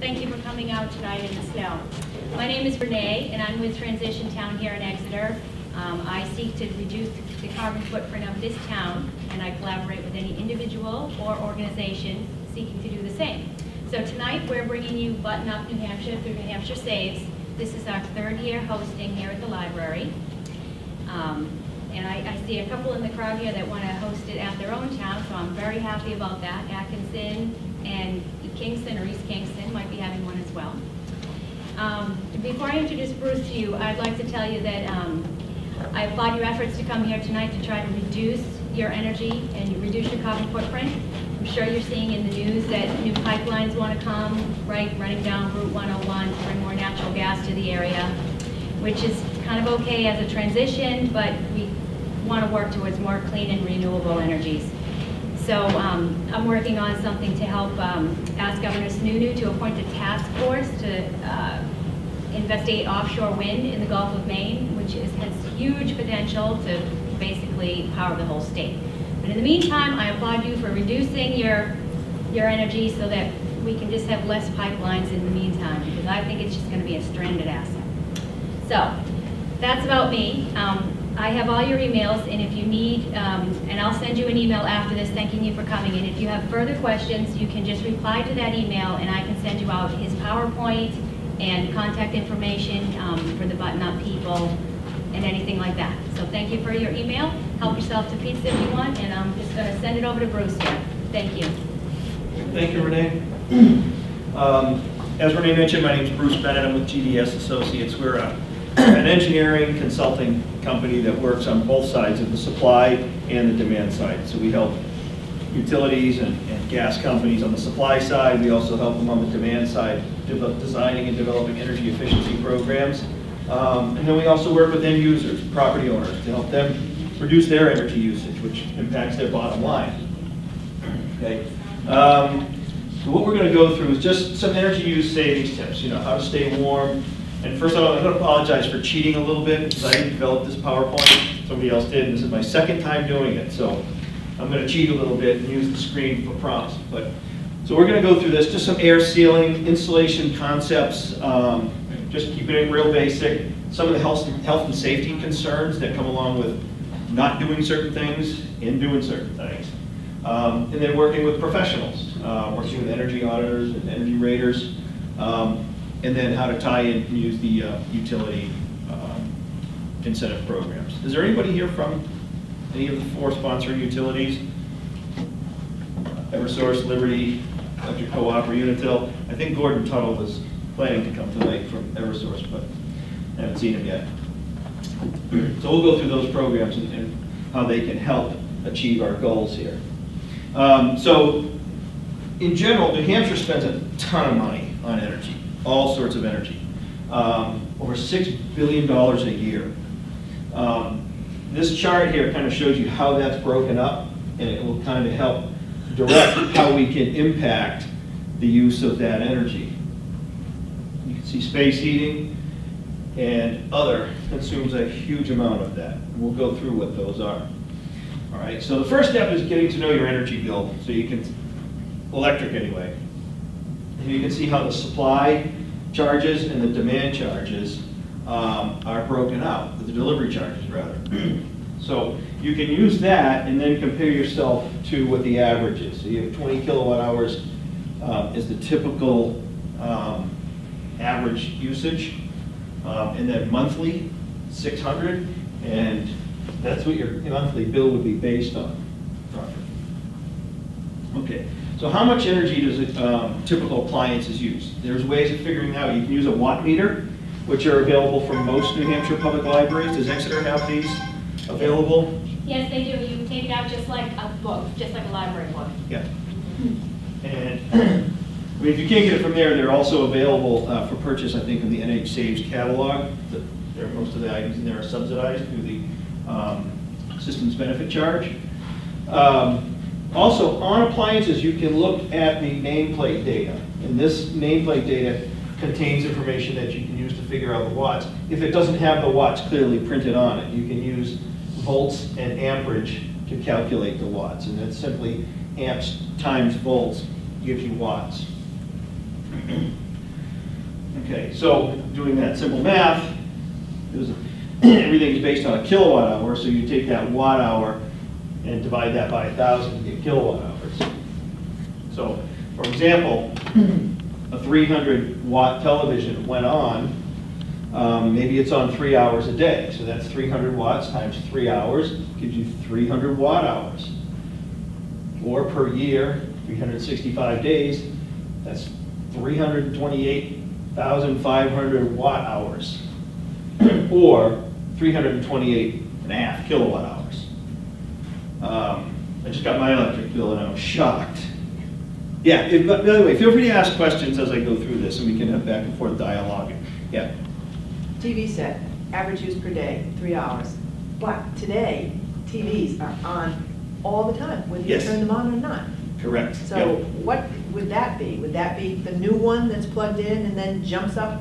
Thank you for coming out tonight in the snow. My name is Renee, and I'm with Transition Town here in Exeter. I seek to reduce the carbon footprint of this town, and I collaborate with any individual or organization seeking to do the same. So tonight we're bringing you Button Up New Hampshire through New Hampshire Saves. This is our third year hosting here at the library. And I see a couple in the crowd here that want to host it at their own town, so I'm very happy about that. Atkinson and Kingston, or East Kingston, might be having one as well. Before I introduce Bruce to you, I'd like to tell you that I applaud your efforts to come here tonight to try to reduce your energy and reduce your carbon footprint. I'm sure you're seeing in the news that new pipelines want to come, right, running down Route 101 to bring more natural gas to the area, which is kind of okay as a transition, but we want to work towards more clean and renewable energies. So I'm working on something to help ask Governor Sununu to appoint a task force to investigate offshore wind in the Gulf of Maine, which has huge potential to basically power the whole state. But in the meantime, I applaud you for reducing your energy so that we can just have less pipelines in the meantime, because I think it's just going to be a stranded asset. So that's about me. I have all your emails, and if you need, and I'll send you an email after this thanking you for coming, and if you have further questions, you can just reply to that email, and I can send you out his PowerPoint and contact information for the Button Up people and anything like that. So thank you for your email. Help yourself to pizza if you want, and I'm just going to send it over to Bruce here. Thank you. Thank you, Renee. As Renee mentioned, my name is Bruce Bennett. I'm with GDS Associates. We're an engineering consulting company that works on both sides of the supply and the demand side. So we help utilities and gas companies on the supply side. We also help them on the demand side, designing and developing energy efficiency programs. And then we also work with end users, property owners, to help them reduce their energy usage, which impacts their bottom line. Okay. So what we're going to go through is just some energy use savings tips, how to stay warm. And first of all, I'm going to apologize for cheating a little bit, because I developed this PowerPoint. Somebody else did, and this is my second time doing it. So I'm going to cheat a little bit and use the screen for prompts. So we're going to go through this, just some air sealing, insulation concepts, just keeping it real basic. Some of the health and safety concerns that come along with not doing certain things and doing certain things. And then working with professionals, working with energy auditors and energy raters. And then how to tie in and use the utility incentive programs. Is there anybody here from any of the four sponsoring utilities? Eversource, Liberty Electric Co-op, or Unitil? I think Gordon Tuttle was planning to come tonight from Eversource, but I haven't seen him yet. So we'll go through those programs and how they can help achieve our goals here. So in general, New Hampshire spends a ton of money on energy. All sorts of energy, over $6 billion a year. This chart here kind of shows you how that's broken up, and it will kind of help direct how we can impact the use of that energy. You can see space heating and other consumes a huge amount of that. We'll go through what those are. All right, so the first step is getting to know your energy bill, so you can, electric anyway. And you can see how the supply charges and the demand charges are broken out, the delivery charges rather. So you can use that and then compare yourself to what the average is. So you have 20 kilowatt hours is the typical average usage, and then monthly 600, and that's what your monthly bill would be based on. Okay. So how much energy does typical appliances use? There's ways of figuring out. You can use a watt meter, which are available from most New Hampshire public libraries. Does Exeter have these available? Yes, they do. You can take it out just like a book, just like a library book. Yeah. And I mean, if you can't get it from there, they're also available for purchase, I think, in the NH Saves catalog. Most of the items in there are subsidized through the systems benefit charge. Also, on appliances, you can look at the nameplate data. And this nameplate data contains information that you can use to figure out the watts. If it doesn't have the watts clearly printed on it, you can use volts and amperage to calculate the watts. And that's simply amps times volts gives you watts. Okay, so doing that simple math, everything is based on a kilowatt hour, so you take that watt hour and divide that by 1,000 to get kilowatt hours. So, for example, a 300-watt television went on, maybe it's on 3 hours a day, so that's 300 watts times 3 hours, gives you 300 watt hours. Or per year, 365 days, that's 328,500 watt hours, or 328.5 kilowatt hours. I just got my electric bill and I was shocked. Yeah, but by the way, feel free to ask questions as I go through this and we can have back and forth dialogue. Yeah. TV set, average use per day, 3 hours. But today, TVs are on all the time, whether you turn them on or not. Correct. So what would that be? Would that be the new one that's plugged in and then jumps up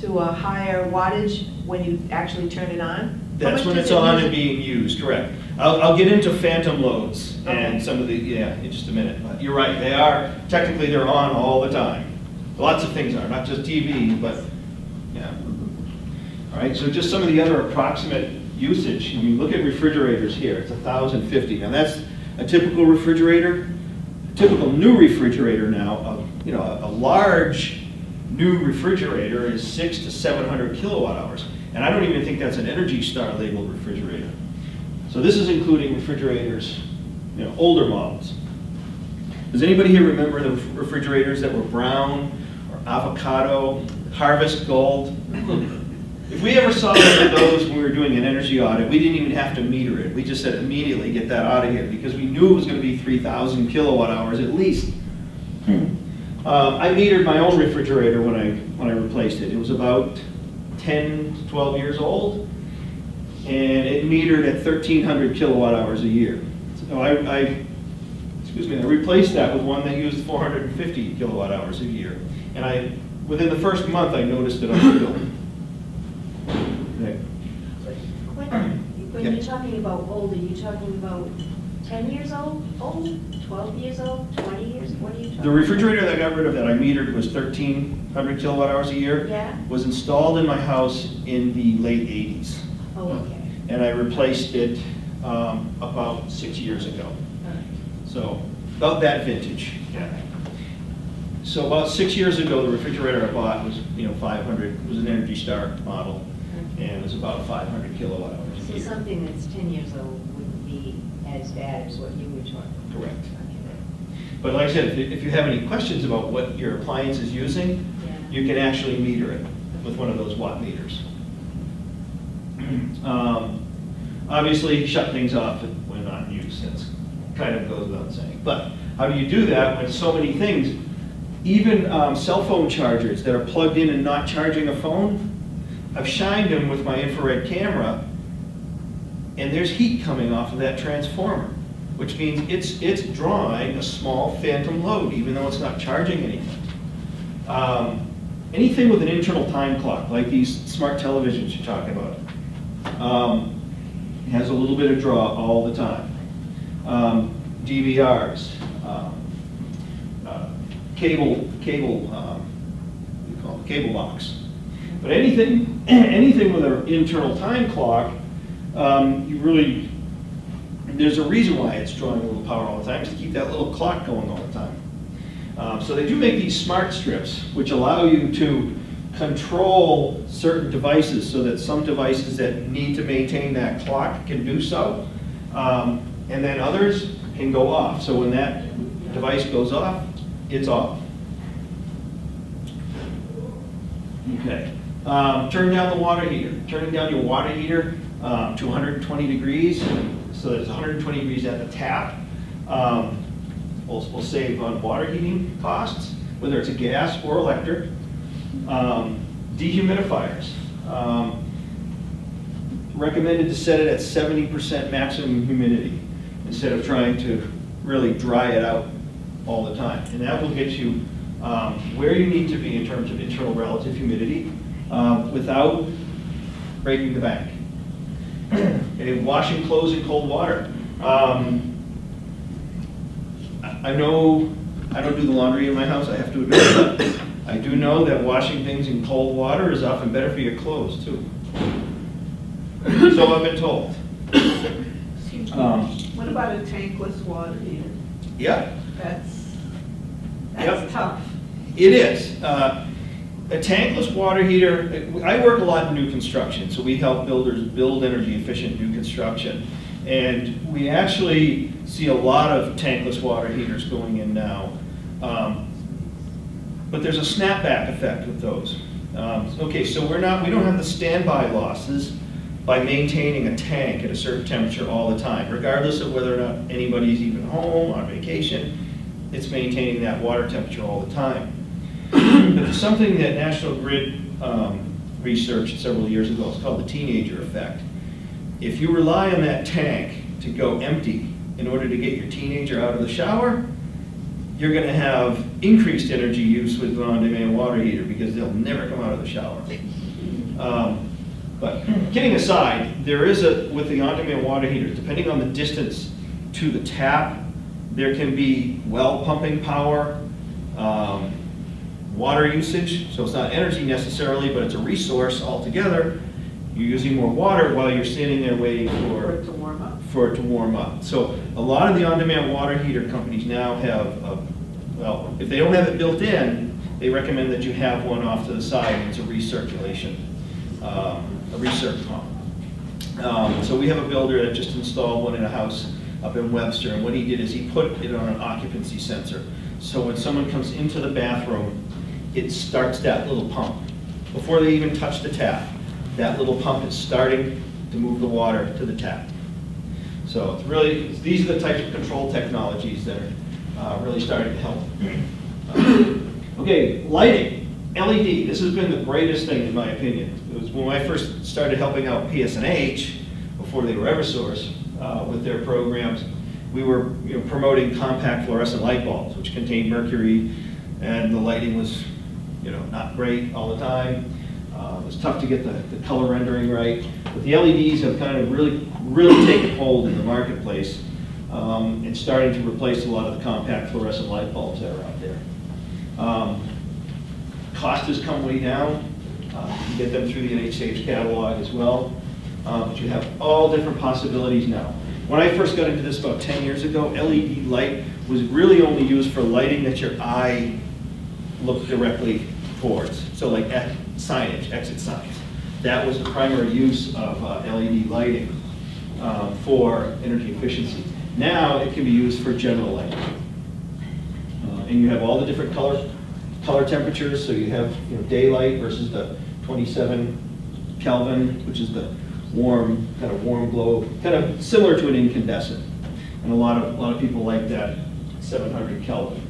to a higher wattage when you actually turn it on? That's when it's on and being used, correct. I'll get into phantom loads and some of the, in just a minute. But you're right, they are, technically they're on all the time. Lots of things are, not just TV, but yeah. All right, so just some of the other approximate usage. I mean, look at refrigerators here, it's 1,050. Now that's a typical refrigerator. Typical new refrigerator now, a large new refrigerator is 600 to 700 kilowatt hours, and I don't even think that's an Energy Star labeled refrigerator. So this is including refrigerators, older models. Does anybody here remember the refrigerators that were brown or avocado, harvest gold? If we ever saw one of those when we were doing an energy audit, we didn't even have to meter it. We just said immediately get that out of here because we knew it was going to be 3,000 kilowatt hours at least. I metered my own refrigerator when I replaced it. It was about 10 to 12 years old, and it metered at 1,300 kilowatt hours a year. So I replaced that with one that used 450 kilowatt hours a year, and within the first month I noticed it on the bill. When you're talking about old, are you talking about 10 years old, 12 years old, 20 years? What are you talking about? The refrigerator that I got rid of that I metered was 1,300 kilowatt hours a year. Yeah. Was installed in my house in the late 80s. Oh, okay. And I replaced it about 6 years ago. All right. So about that vintage. Yeah. All right. So about 6 years ago, the refrigerator I bought was 500. It was an Energy Star model, and it was about 500 kilowatt hours. So something that's 10 years old wouldn't be as bad as what you were talking about. Correct. Okay. But like I said, if you have any questions about what your appliance is using, you can actually meter it with one of those watt meters. Obviously, shut things off when not in use. That kind of goes without saying. But how do you do that when so many things, even cell phone chargers that are plugged in and not charging a phone? I've shined them with my infrared camera, and there's heat coming off of that transformer, which means it's drawing a small phantom load, even though it's not charging anything. Anything with an internal time clock, like these smart televisions you're talking about, has a little bit of draw all the time. DVRs, cable box, but anything with an internal time clock. There's a reason why it's drawing a little power all the time, is to keep that little clock going all the time. So they do make these smart strips, which allow you to control certain devices so that some devices that need to maintain that clock can do so, and then others can go off. So when that device goes off, it's off. Okay. Turn down the water heater. Turning down your water heater to 120 degrees, so there's 120 degrees at the tap. We'll save on water heating costs, whether it's a gas or electric. Dehumidifiers. Recommended to set it at 70% maximum humidity instead of trying to really dry it out all the time. And that will get you where you need to be in terms of internal relative humidity without breaking the bank. Okay, washing clothes in cold water. I don't do the laundry in my house, I have to admit. I do know that washing things in cold water is often better for your clothes, too. So I've been told. Excuse me. What about a tankless water heater? Yeah. That's tough. It is. A tankless water heater, I work a lot in new construction, so we help builders build energy-efficient new construction. And we actually see a lot of tankless water heaters going in now. But there's a snapback effect with those. Okay, so we don't have the standby losses by maintaining a tank at a certain temperature all the time, regardless of whether or not anybody's even home, on vacation. It's maintaining that water temperature all the time. But there's something that National Grid researched several years ago. It's called the teenager effect. If you rely on that tank to go empty in order to get your teenager out of the shower, you're going to have increased energy use with an on-demand water heater because they'll never come out of the shower. But kidding aside, there is with the on-demand water heater, depending on the distance to the tap, there can be well pumping power, water usage, so it's not energy necessarily, but it's a resource altogether. You're using more water while you're standing there waiting for it to warm up. So a lot of the on-demand water heater companies now have, well, if they don't have it built in, they recommend that you have one off to the side. It's a recirculation, a recirc pump. So we have a builder that just installed one in a house up in Webster, and what he did is he put it on an occupancy sensor. So when someone comes into the bathroom, it starts that little pump. Before they even touch the tap, that little pump is starting to move the water to the tap. So it's really, these are the types of control technologies that are really starting to help. Okay, lighting, LED. This has been the greatest thing in my opinion. It was when I first started helping out PSNH, before they were Eversource, with their programs. We were promoting compact fluorescent light bulbs, which contained mercury, and the lighting was not great all the time. It was tough to get the color rendering right. But the LEDs have kind of really taken hold in the marketplace and starting to replace a lot of the compact fluorescent light bulbs that are out there. Cost has come way down. You can get them through the NH Saves catalog as well. But you have all different possibilities now. When I first got into this about 10 years ago, LED light was really only used for lighting that your eye looked directly towards. So like signage, exit signs. That was the primary use of LED lighting for energy efficiency. Now it can be used for general lighting. And you have all the different color temperatures, so you have daylight versus the 27 Kelvin, which is the warm glow, kind of similar to an incandescent. And a lot of people like that 700 Kelvin.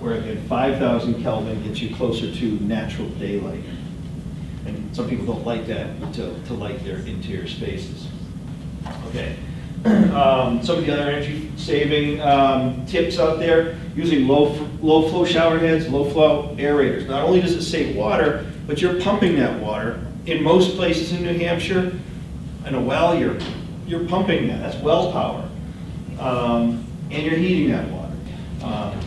Where again, 5,000 Kelvin gets you closer to natural daylight. And some people don't like that to light their interior spaces. Okay. Some of the other energy saving tips out there, using low flow shower heads, low flow aerators. Not only does it save water, but you're pumping that water. In most places in New Hampshire, in a well, you're pumping that. That's well power. And you're heating that water.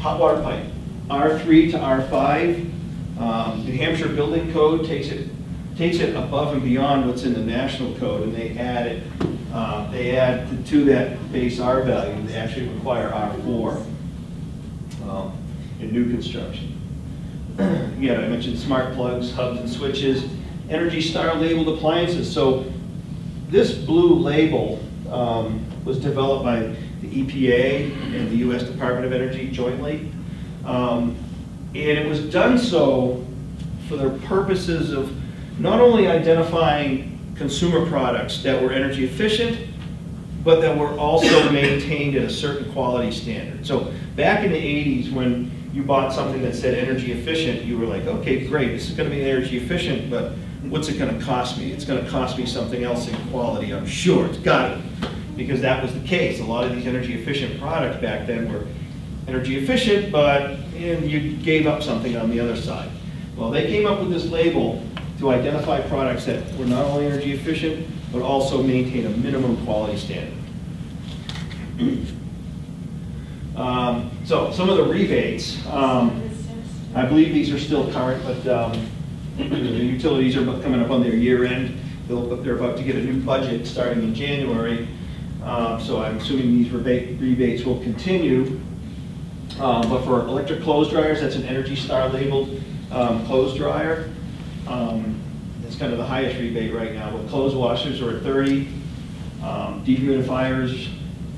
Hot water pipe, R3 to R5. New Hampshire Building Code takes it above and beyond what's in the national code, and they add it. They add to that base R value. They actually require R4 in new construction. Again, I mentioned smart plugs, hubs, and switches. Energy Star labeled appliances. So this blue label was developed by the EPA and the US Department of Energy jointly. And it was done so for the purposes of not only identifying consumer products that were energy efficient, but that were also maintained at a certain quality standard. So back in the 80s, when you bought something that said energy efficient, you were like, okay, great, this is gonna be energy efficient, but what's it going to cost me? It's going to cost me something else in quality, I'm sure. It's got it. Because that was the case. A lot of these energy efficient products back then were energy efficient, but you gave up something on the other side. Well, they came up with this label to identify products that were not only energy efficient, but also maintain a minimum quality standard. So some of the rebates. I believe these are still current, but the utilities are coming up on their year end. They're about to get a new budget starting in January, so I'm assuming these rebates will continue. But for electric clothes dryers, that's an Energy Star labeled clothes dryer. That's kind of the highest rebate right now. But clothes washers are at 30, dehumidifiers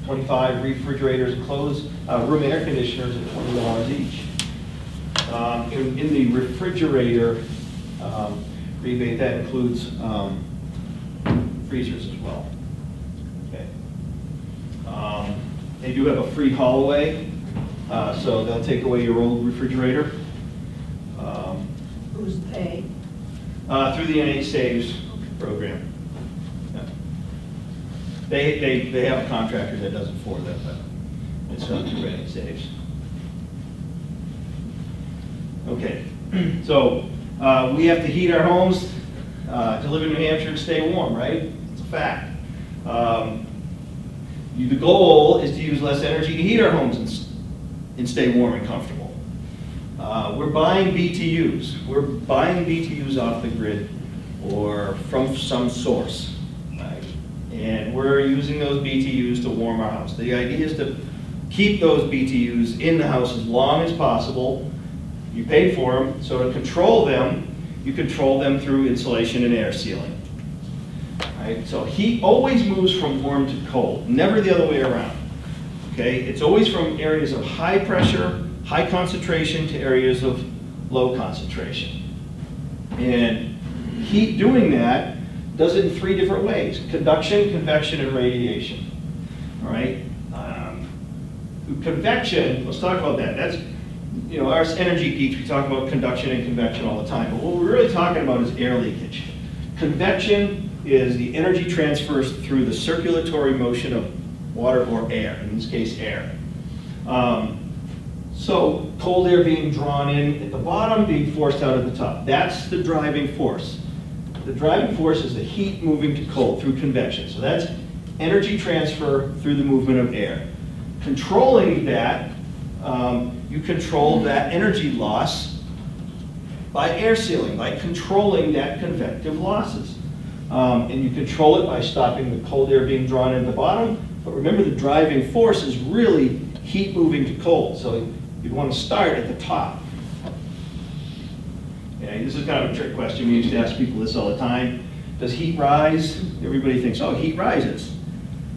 25, refrigerators and clothes room air conditioners at $20 each. In the refrigerator rebate, that includes freezers as well. Okay. They do have a free hallway, so they'll take away your old refrigerator. Who's they? Through the NH Saves program. Yeah. They have a contractor that does it for them, but it's not through NH Saves. Okay, so we have to heat our homes to live in New Hampshire and stay warm, right? It's a fact. The goal is to use less energy to heat our homes and stay warm and comfortable. We're buying BTUs. We're buying BTUs off the grid or from some source, right? And we're using those BTUs to warm our house. The idea is to keep those BTUs in the house as long as possible. You pay for them, so to control them, you control them through insulation and air sealing. Right? So heat always moves from warm to cold, never the other way around. Okay? It's always from areas of high pressure, high concentration to areas of low concentration. And heat doing that does it in three different ways: conduction, convection, and radiation. All right? Convection, let's talk about that. That's, you know, our energy geeks, we talk about conduction and convection all the time, but what we're really talking about is air leakage. Convection is the energy transfers through the circulatory motion of water or air, in this case air. So cold air being drawn in at the bottom, being forced out at the top. That's the driving force. The driving force is the heat moving to cold through convection. So that's energy transfer through the movement of air. Controlling that, you control that energy loss by air sealing, by controlling that convective losses. And you control it by stopping the cold air being drawn in the bottom. But remember, the driving force is really heat moving to cold. So you'd want to start at the top. Okay, this is kind of a trick question. We used to ask people this all the time. Does heat rise? Everybody thinks, oh, heat rises.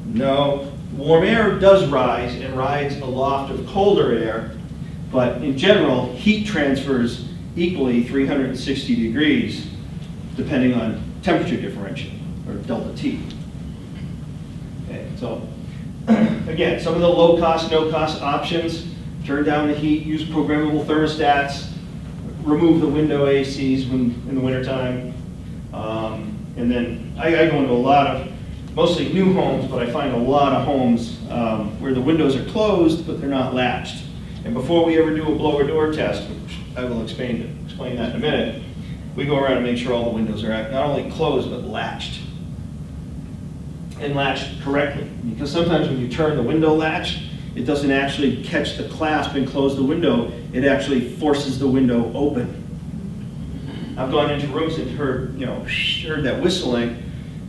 No. Warm air does rise and rides aloft of colder air, but in general, heat transfers equally 360 degrees depending on temperature differential, or delta T. Okay, so again, some of the low-cost, no-cost options: turn down the heat, use programmable thermostats, remove the window ACs in the wintertime, and then I go into a lot of mostly new homes, but I find a lot of homes where the windows are closed, but they're not latched. And before we ever do a blower door test, which I will explain that in a minute, we go around and make sure all the windows are not only closed, but latched. And latched correctly. Because sometimes when you turn the window latch, it doesn't actually catch the clasp and close the window. It actually forces the window open. I've gone into rooms and heard that whistling,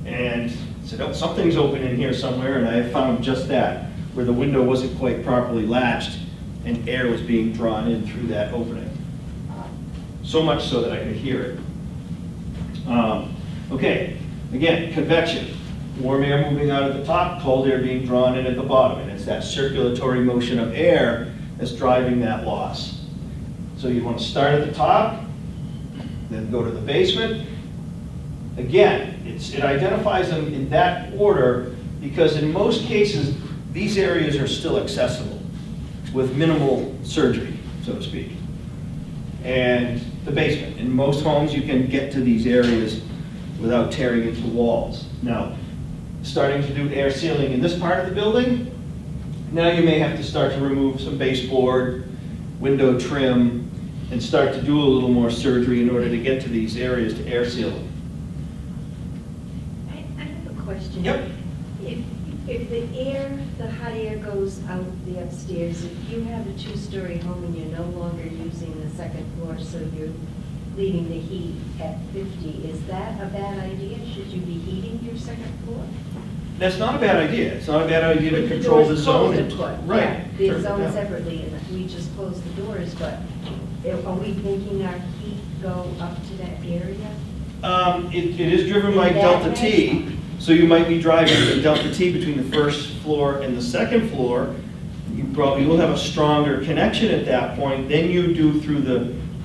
and said, oh, something's open in here somewhere, and I found just that, where the window wasn't quite properly latched and air was being drawn in through that opening. So much so that I could hear it. Okay, again, convection. Warm air moving out at the top, cold air being drawn in at the bottom, and it's that circulatory motion of air that's driving that loss. So you want to start at the top, then go to the basement. Again, it identifies them in that order because in most cases, these areas are still accessible with minimal surgery, so to speak. And the basement. In most homes, you can get to these areas without tearing into walls. Now, starting to do air sealing in this part of the building, now you may have to start to remove some baseboard, window trim, and start to do a little more surgery in order to get to these areas to air seal them. Question. Yep. If the hot air goes out the upstairs, if you have a two-story home and you're no longer using the second floor, so you're leaving the heat at 50. Is that a bad idea? Should you be heating your second floor? That's not a bad idea. It's not a bad idea to control the zone. Right. Yeah, the zone separately, and we just close the doors, but are we making our heat go up to that area? It is driven by delta T, so you might be driving the delta T between the first floor and the second floor. You probably will have a stronger connection at that point than you do through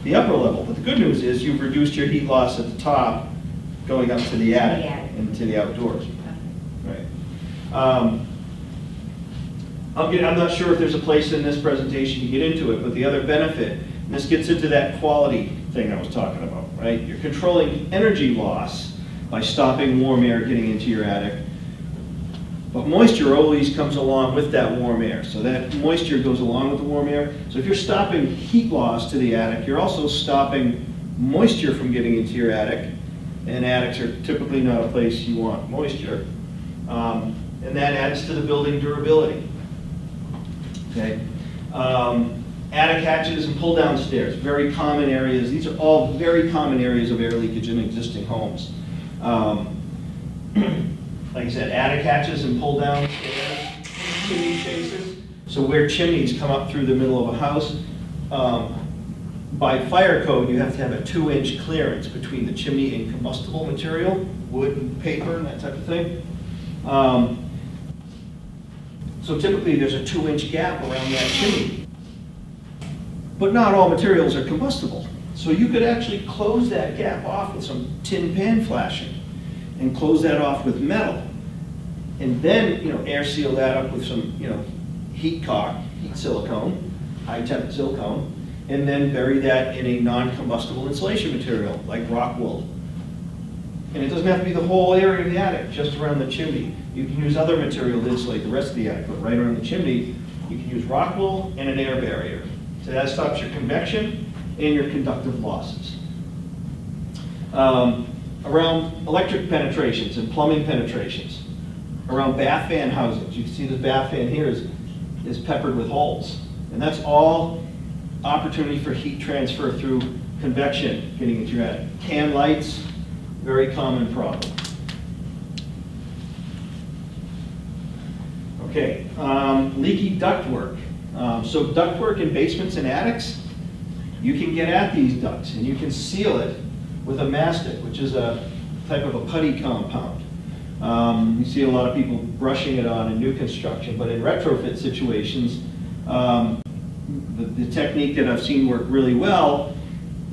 the upper level. But the good news is you've reduced your heat loss at the top going up to the attic and to the outdoors. I'm not sure if there's a place in this presentation to get into it, but the other benefit, and this gets into that quality thing I was talking about, right? You're controlling energy loss by stopping warm air getting into your attic, but moisture always comes along with that warm air. So that moisture goes along with the warm air. So if you're stopping heat loss to the attic, you're also stopping moisture from getting into your attic, and attics are typically not a place you want moisture. And that adds to the building durability. Okay. Attic hatches and pull down stairs, very common areas. These are all very common areas of air leakage in existing homes. Like I said, attic hatches and pull down stairs, chimney chases. So where chimneys come up through the middle of a house, by fire code, you have to have a 2-inch clearance between the chimney and combustible material, wood and paper and that type of thing. So typically there's a 2-inch gap around that chimney, but not all materials are combustible. So you could actually close that gap off with some tin pan flashing and close that off with metal. And then, you know, air seal that up with some, you know, heat caulk, heat silicone, high temp silicone, and then bury that in a non-combustible insulation material like rock wool. And it doesn't have to be the whole area of the attic, just around the chimney. You can use other material to insulate the rest of the attic, but right around the chimney, you can use rock wool and an air barrier. So that stops your convection and your conductive losses. Around electric penetrations and plumbing penetrations, around bath fan housings, you can see the bath fan here is peppered with holes. And that's all opportunity for heat transfer through convection getting into your attic. Can lights, very common problem. Okay, leaky ductwork. So ductwork in basements and attics, you can get at these ducts and you can seal it with a mastic, which is a type of a putty compound. You see a lot of people brushing it on in new construction, but in retrofit situations, the technique that I've seen work really well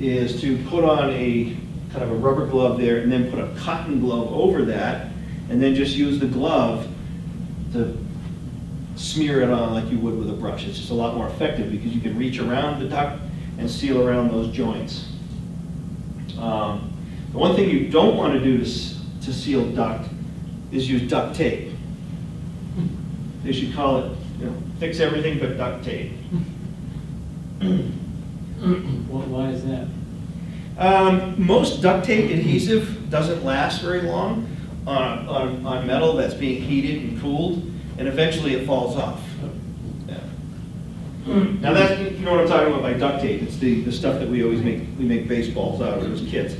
is to put on a kind of a rubber glove there and then put a cotton glove over that and then just use the glove to smear it on like you would with a brush. It's just a lot more effective because you can reach around the duct and seal around those joints. The one thing you don't want to do to seal duct is use duct tape. They should call it, you know, fix everything but duct tape. Well, why is that? Most duct tape adhesive doesn't last very long on metal that's being heated and cooled, and eventually it falls off. Yeah. Now that's, you know what I'm talking about by duct tape. It's the stuff that we always make baseballs out of as kids.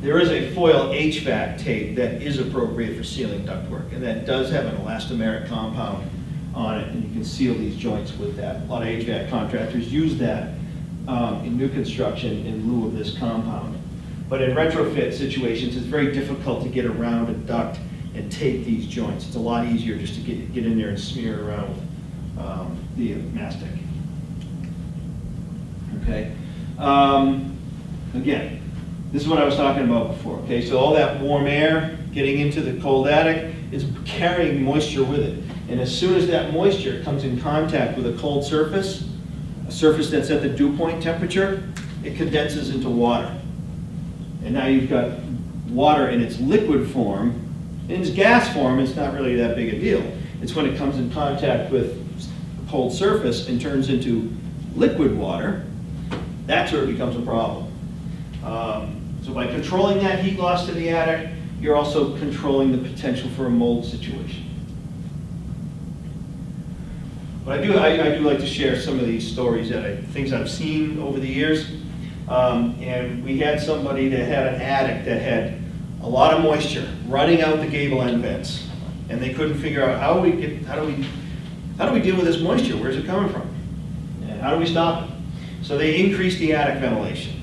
There is a foil HVAC tape that is appropriate for sealing ductwork, and that does have an elastomeric compound on it, and you can seal these joints with that. A lot of HVAC contractors use that in new construction in lieu of this compound. But in retrofit situations, it's very difficult to get around a duct and tape these joints. It's a lot easier just to get in there and smear around with the mastic. Okay. Again, this is what I was talking about before. Okay, so all that warm air getting into the cold attic is carrying moisture with it. And as soon as that moisture comes in contact with a cold surface, a surface that's at the dew point temperature, it condenses into water. And now you've got water in its liquid form. In its gas form, it's not really that big a deal. It's when it comes in contact with a cold surface and turns into liquid water, that's where it becomes a problem. So by controlling that heat loss to the attic, you're also controlling the potential for a mold situation. But I do like to share some of these stories that things I've seen over the years. And we had somebody that had an attic that had a lot of moisture running out the gable end vents, and they couldn't figure out how do we deal with this moisture? Where's it coming from? And how do we stop it? So they increased the attic ventilation.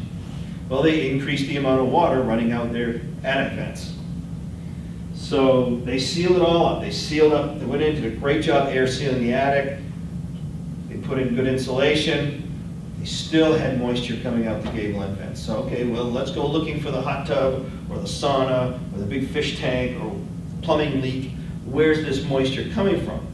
Well, they increased the amount of water running out their attic vents. So they sealed it all up. They sealed up. They went in, did a great job air sealing the attic. They put in good insulation. They still had moisture coming out the gable end vents. So okay, well, let's go looking for the hot tub or the sauna or the big fish tank or plumbing leak. Where's this moisture coming from?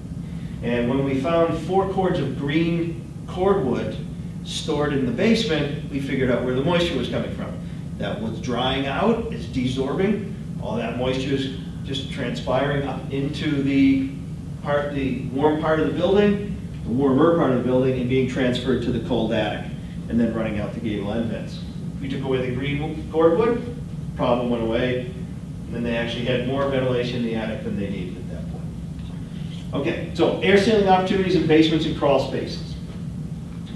And when we found 4 cords of green cordwood stored in the basement, we figured out where the moisture was coming from. That was drying out, it's desorbing. All that moisture is just transpiring up into the warm part of the building, the warmer part of the building, and being transferred to the cold attic and then running out the gable end vents. We took away the green cordwood, problem went away, and then they actually had more ventilation in the attic than they needed at that point. Okay, so air sealing opportunities in basements and crawl spaces.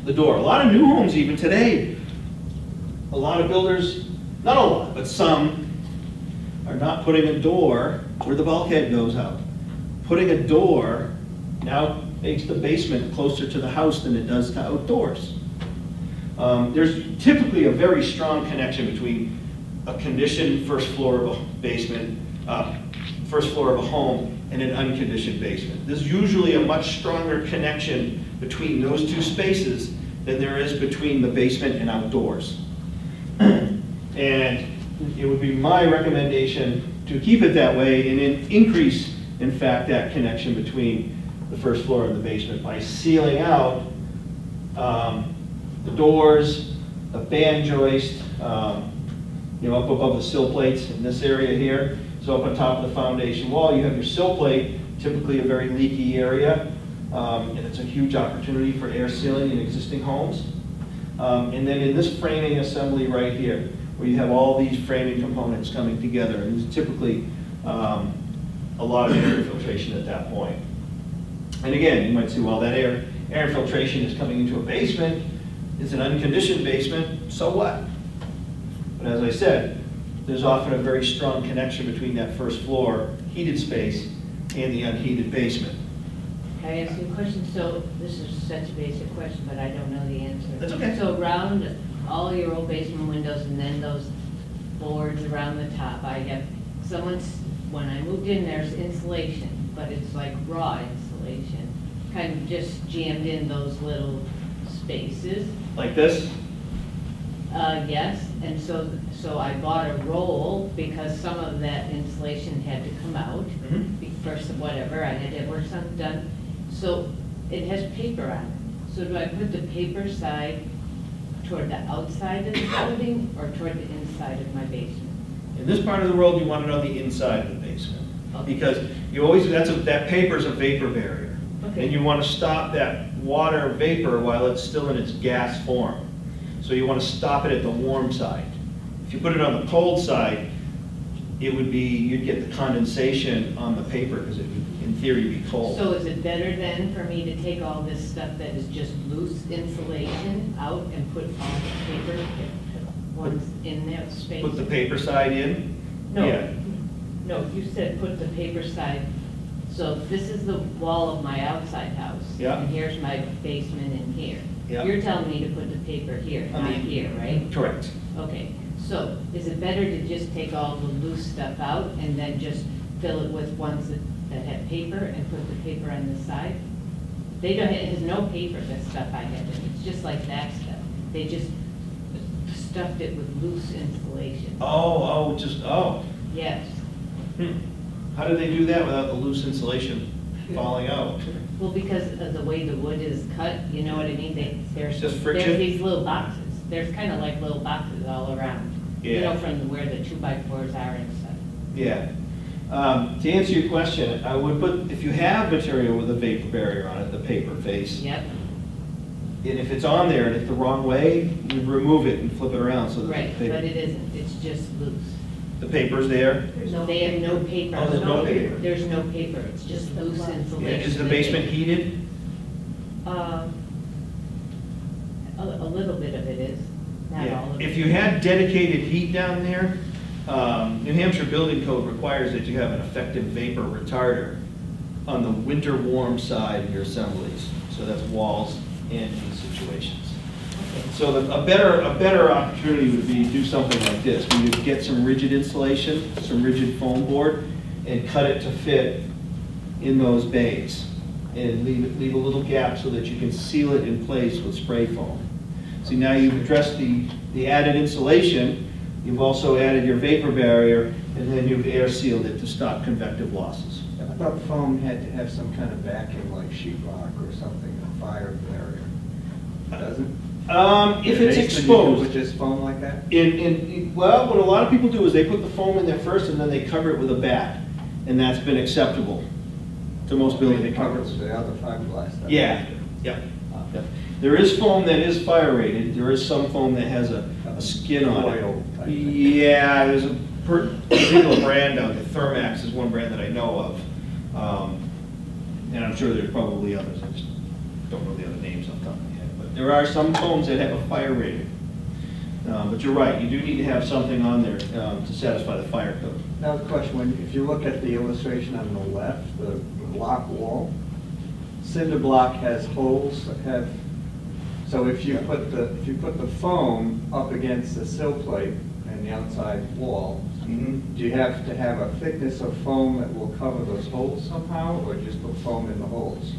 The door, a lot of new homes even today, a lot of builders, not a lot, but some are not putting a door where the bulkhead goes out. Putting a door now makes the basement closer to the house than it does to outdoors. There's typically a very strong connection between a conditioned first floor of a basement, first floor of a home, and an unconditioned basement. There's usually a much stronger connection between those two spaces than there is between the basement and outdoors. And it would be my recommendation to keep it that way and increase, in fact, that connection between the first floor and the basement by sealing out the doors, the band joist, up above the sill plates in this area here. So up on top of the foundation wall, you have your sill plate, typically a very leaky area, and it's a huge opportunity for air sealing in existing homes. And then in this framing assembly right here, where you have all these framing components coming together, and there's typically a lot of air filtration at that point. And again, you might see, well, that air filtration is coming into a basement. It's an unconditioned basement, so what? But as I said, there's often a very strong connection between that first floor heated space and the unheated basement. Can I ask you a question? So this is such a basic question, but I don't know the answer. That's okay. So round all your old basement windows and then those boards around the top. I have when I moved in, there's insulation, but it's like raw insulation, kind of just jammed in those little spaces. Like this? Yes, and so I bought a roll because some of that insulation had to come out first, whatever, I had to have work something done. So it has paper on it. So do I put the paper side toward the outside of the building or toward the inside of my basement? In this part of the world, you want to know the inside of the basement. Okay. Because you always, that paper is a vapor barrier. Okay. And you want to stop that water vapor while it's still in its gas form. So you want to stop it at the warm side. If you put it on the cold side, it would be, you'd get the condensation on the paper because it would, in theory, be cold. So is it better then for me to take all this stuff that is just loose insulation out and put all the paper ones in that space? Put the paper side in? No. Yeah. No, you said put the paper side. So this is the wall of my outside house. Yeah. And here's my basement in here. Yep. You're telling me to put the paper here, not here, right? Correct. Okay, so is it better to just take all the loose stuff out and then just fill it with ones that have paper and put the paper on the side? They don't. It has no paper, that stuff I had. It's just like that stuff. They just stuffed it with loose insulation. Oh. Yes. How did they do that without the loose insulation falling out? Well, because of the way the wood is cut, you know what I mean? There's these little boxes. There's kind of like little boxes all around, yeah. You know, from where the 2x4s are and stuff. Yeah. To answer your question, I would put, if you have material with a vapor barrier on it, the paper face. Yep. And if it's on there and it's the wrong way, you remove it and flip it around. So that right, but it isn't. It's just loose. The paper's there? They have no paper. Oh, there's no paper. There's no paper. It's just loose insulation. Yeah. Is the basement heated? A little bit of it is, not all of it. If you have dedicated heat down there, New Hampshire Building Code requires that you have an effective vapor retarder on the winter warm side of your assemblies. So that's walls and heat situations. Okay. So a better opportunity would be to do something like this, where you get some rigid insulation, some rigid foam board, and cut it to fit in those bays. And leave a little gap so that you can seal it in place with spray foam. See, now you've addressed the added insulation, you've also added your vapor barrier, and then you've air sealed it to stop convective losses. I thought foam had to have some kind of vacuum, like sheetrock or something, a fire barrier. It doesn't? If it's exposed. With just foam like that? Well, what a lot of people do is they put the foam in there first and then they cover it with a bat, and that's been acceptable. The most building covers the other fiberglass. Yeah, yeah. Yep. There is foam that is fire rated. There is some foam that has a skin on it. Yeah, there's a particular brand out there. Thermax is one brand that I know of, and I'm sure there's probably others. I just don't know the other names off the top of my head. But there are some foams that have a fire rating. But you're right. You do need to have something on there to satisfy the fire code. Now the question: if you look at the illustration on the left, the block wall. Cinder block has holes that have, so if you put the foam up against the sill plate and the outside wall, do you have to have a thickness of foam that will cover those holes somehow, or just put foam in the holes?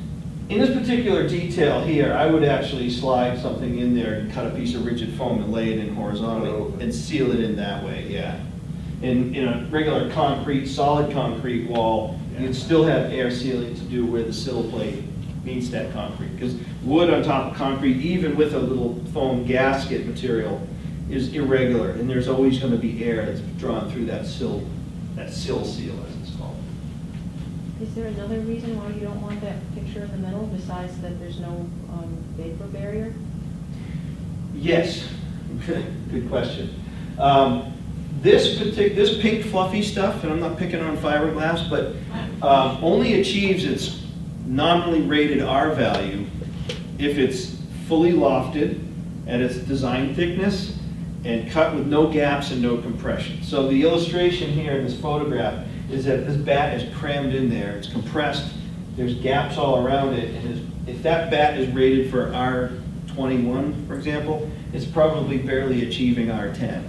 In this particular detail here, I would actually slide something in there and cut a piece of rigid foam and lay it in horizontally and seal it in that way, yeah. In a regular concrete, solid concrete wall, you'd still have air sealing to do where the sill plate meets that concrete. Because wood on top of concrete, even with a little foam gasket material, is irregular. And there's always going to be air that's drawn through that sill seal, as it's called. Is there another reason why you don't want that picture in the middle, besides that there's no vapor barrier? Yes. Good question. This pink fluffy stuff, and I'm not picking on fiberglass, but only achieves its nominally rated R value if it's fully lofted at its design thickness and cut with no gaps and no compression. So the illustration here in this photograph is that this bat is crammed in there, it's compressed, there's gaps all around it, and if that bat is rated for R21, for example, it's probably barely achieving R10.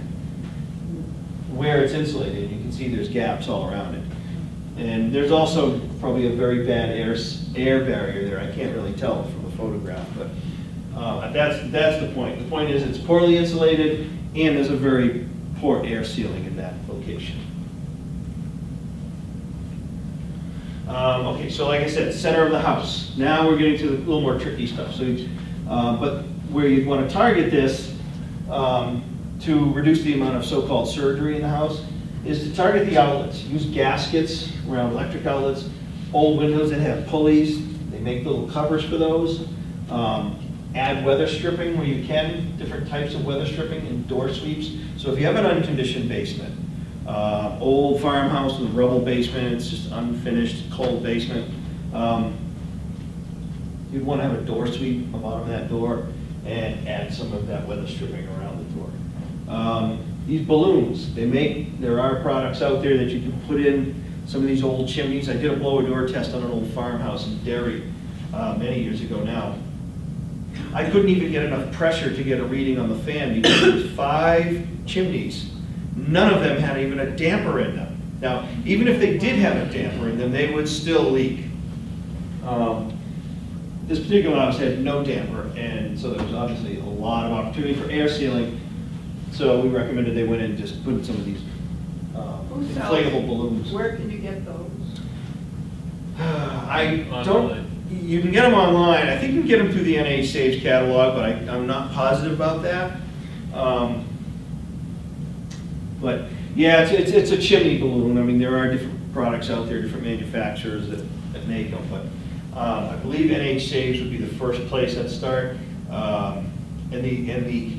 Where it's insulated, you can see there's gaps all around it. And there's also probably a very bad air barrier there. I can't really tell from the photograph, but that's the point. The point is it's poorly insulated and there's a very poor air sealing in that location. Okay, so like I said, center of the house. Now we're getting to the little more tricky stuff. So, but where you'd want to target this, to reduce the amount of so-called surgery in the house, is to target the outlets. Use gaskets around electric outlets, old windows that have pulleys, they make little covers for those. Add weather stripping where you can, different types of weather stripping and door sweeps. So if you have an unconditioned basement, old farmhouse with rubble basement, it's just unfinished, cold basement, you'd want to have a door sweep at the bottom of that door and add some of that weather stripping around the door. These balloons, there are products out there that you can put in some of these old chimneys. I did a blower door test on an old farmhouse in Derry many years ago now. I couldn't even get enough pressure to get a reading on the fan because there was 5 chimneys. None of them had even a damper in them. Now, even if they did have a damper in them, they would still leak. This particular house had no damper, and so there was obviously a lot of opportunity for air sealing. So we recommended they went in and just put in some of these inflatable balloons. Where can you get those? You can get them online. I think you can get them through the NH Saves catalog, but I'm not positive about that. But yeah, it's a chimney balloon. I mean, there are different products out there, different manufacturers that make them, but I believe NH Saves would be the first place I'd start. And the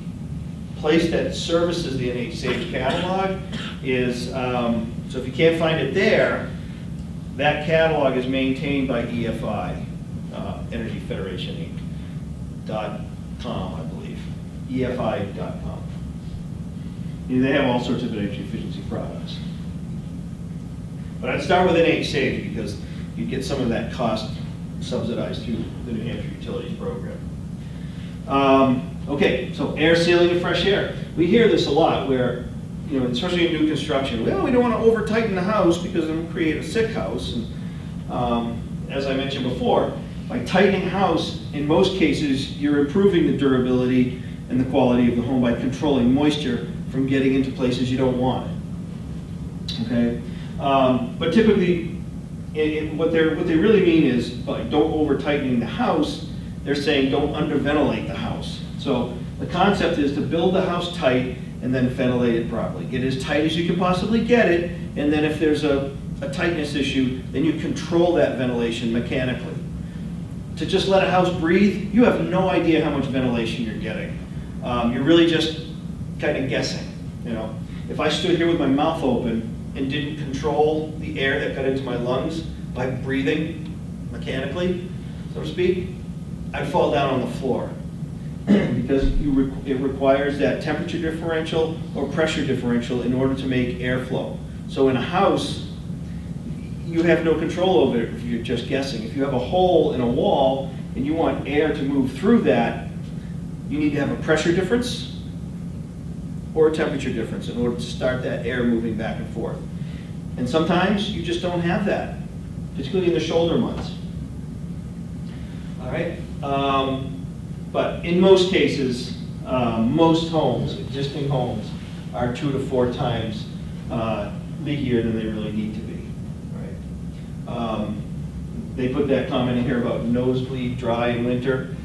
place that services the NH Saves catalog is, so if you can't find it there, that catalog is maintained by EFI, Energy Federation Inc. EFI.com, I believe. EFI.com. They have all sorts of energy efficiency products. But I'd start with NH Saves because you get some of that cost subsidized through the New Hampshire Utilities Program. Okay, so air sealing and fresh air. We hear this a lot where, you know, especially in new construction, well, we don't want to over tighten the house because then we'll create a sick house. And, as I mentioned before, by tightening house, in most cases, you're improving the durability and the quality of the home by controlling moisture from getting into places you don't want it. Okay? But typically, what they really mean is by don't over tightening the house, they're saying don't underventilate the house. So the concept is to build the house tight and then ventilate it properly. Get as tight as you can possibly get it, and then if there's a tightness issue, then you control that ventilation mechanically. To just let a house breathe, you have no idea how much ventilation you're getting. You're really just kind of guessing. You know, if I stood here with my mouth open and didn't control the air that got into my lungs by breathing mechanically, so to speak, I'd fall down on the floor because it requires that temperature differential or pressure differential in order to make airflow. So in a house, you have no control over it if you're just guessing. If you have a hole in a wall and you want air to move through that, you need to have a pressure difference or a temperature difference in order to start that air moving back and forth. And sometimes you just don't have that, particularly in the shoulder months. All right? But in most cases, most homes, existing homes, are 2 to 4 times leakier than they really need to be. They put that comment in here about nosebleed, dry in winter.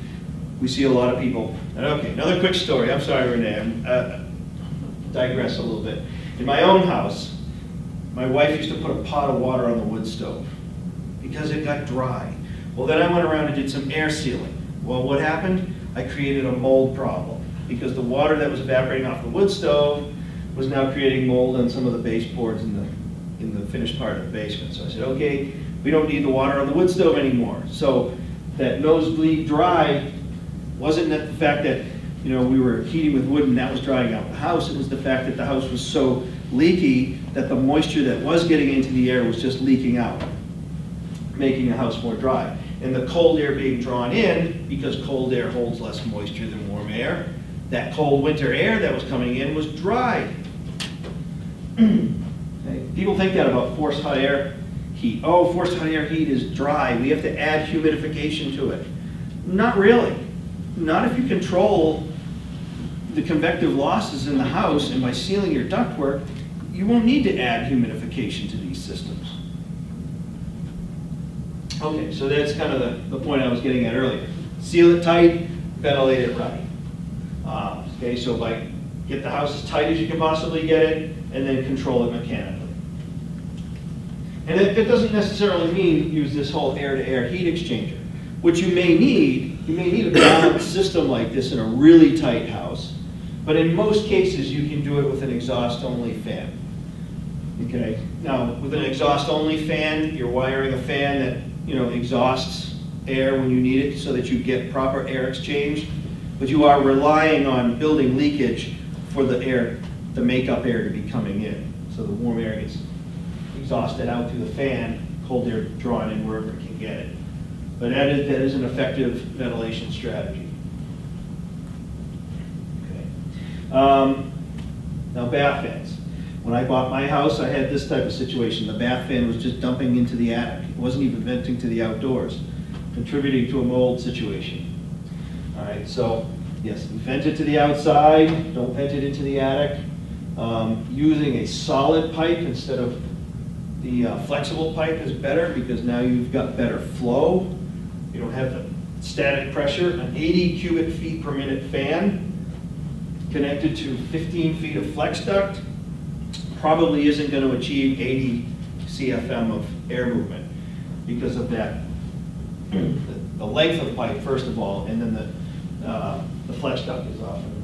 We see a lot of people. And okay, another quick story. I'm sorry, Renee. I'm digress a little bit. In my own house, my wife used to put a pot of water on the wood stove because it got dry. Well, then I went around and did some air sealing. Well, what happened? I created a mold problem because the water that was evaporating off the wood stove was now creating mold on some of the baseboards in the finished part of the basement. So I said, okay, we don't need the water on the wood stove anymore. So that nosebleed dry wasn't the fact that, you know, we were heating with wood and that was drying out the house. It was the fact that the house was so leaky that the moisture that was getting into the air was just leaking out, making the house more dry. And the cold air being drawn in, because cold air holds less moisture than warm air, that cold winter air that was coming in was dry. People think that about forced hot air heat. Oh, forced hot air heat is dry. We have to add humidification to it. Not really. Not if you control the convective losses in the house, and by sealing your ductwork, you won't need to add humidification to these systems. Okay, so that's kind of the point I was getting at earlier. Seal it tight, ventilate it right. Okay, so by get the house as tight as you can possibly get it, and then control it mechanically. And it doesn't necessarily mean use this whole air-to-air heat exchanger. What you may need a balanced system like this in a really tight house, but in most cases you can do it with an exhaust-only fan. Okay. Now, with an exhaust-only fan, you're wiring a fan that, you know, exhausts air when you need it so that you get proper air exchange, but you are relying on building leakage for the air, the makeup air to be coming in, so the warm air gets exhausted out through the fan, cold air drawn in wherever it can get it. But that is an effective ventilation strategy. Okay. Now bath fans. When I bought my house, I had this type of situation. The bath fan was just dumping into the attic. It wasn't even venting to the outdoors, contributing to a mold situation. All right, so yes, vent it to the outside, don't vent it into the attic. Using a solid pipe instead of the flexible pipe is better because now you've got better flow. You don't have the static pressure. An 80 cubic feet per minute fan connected to 15 feet of flex duct probably isn't going to achieve 80 CFM of air movement because of that, the length of the pipe, first of all, and then the flex duct is often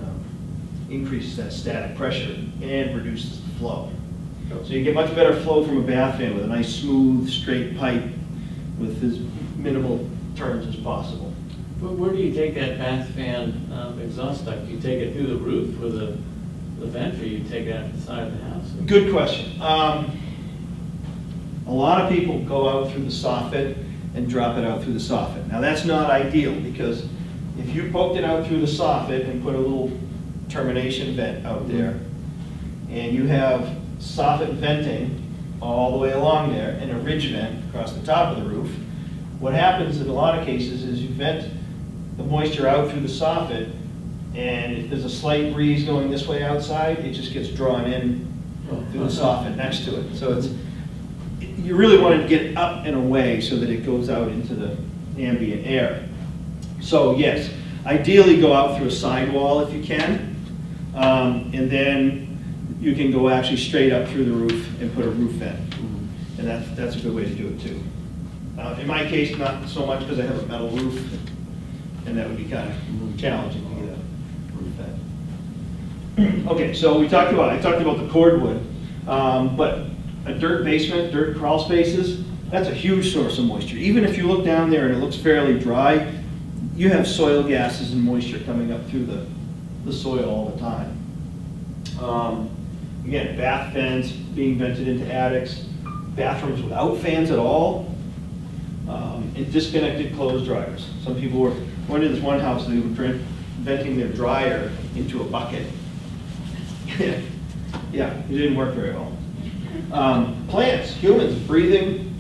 increases that static pressure and reduces the flow. So you get much better flow from a bath fan with a nice, smooth, straight pipe with as minimal turns as possible. But where do you take that backspan exhaust duct? Do you take it through the roof with the vent, or you take it out the side of the house? Good question. A lot of people go out through the soffit and drop it out through the soffit. Now that's not ideal, because if you poked it out through the soffit and put a little termination vent out there, and you have soffit venting all the way along there and a ridge vent across the top of the roof, what happens in a lot of cases is you vent the moisture out through the soffit, and if there's a slight breeze going this way outside, it just gets drawn in through the soffit next to it. So it's, you really want to get it up and away so that it goes out into the ambient air. So yes, ideally go out through a sidewall if you can, and then you can go actually straight up through the roof and put a roof vent. And that's a good way to do it too. In my case, not so much, because I have a metal roof, and that would be kind of challenging to get a roof vent. Okay, so I talked about the cordwood, but a dirt basement, dirt crawl spaces, that's a huge source of moisture. Even if you look down there and it looks fairly dry, you have soil gases and moisture coming up through the soil all the time. Again, bath vents being vented into attics, bathrooms without fans at all, and disconnected clothes dryers. Some people were going to this one house, they were venting their dryer into a bucket. Yeah, it didn't work very well. Plants, humans, breathing.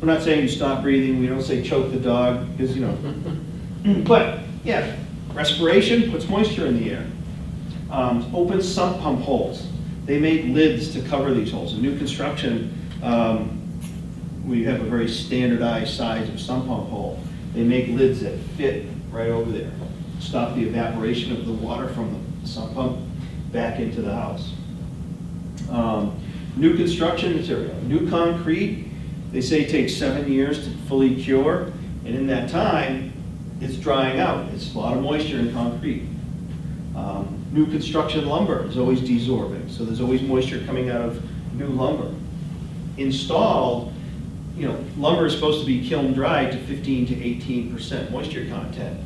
We're not saying you stop breathing, we don't say choke the dog, because, you know. But, yeah, respiration puts moisture in the air. Open sump pump holes. They made lids to cover these holes. In new construction, we have a very standardized size of sump pump hole. They make lids that fit right over there, stop the evaporation of the water from the sump pump back into the house. New construction material, new concrete, they say it takes 7 years to fully cure, and in that time, it's drying out. It's a lot of moisture in concrete. New construction lumber is always desorbing, so there's always moisture coming out of new lumber. Installed, you know, lumber is supposed to be kiln dried to 15 to 18% moisture content.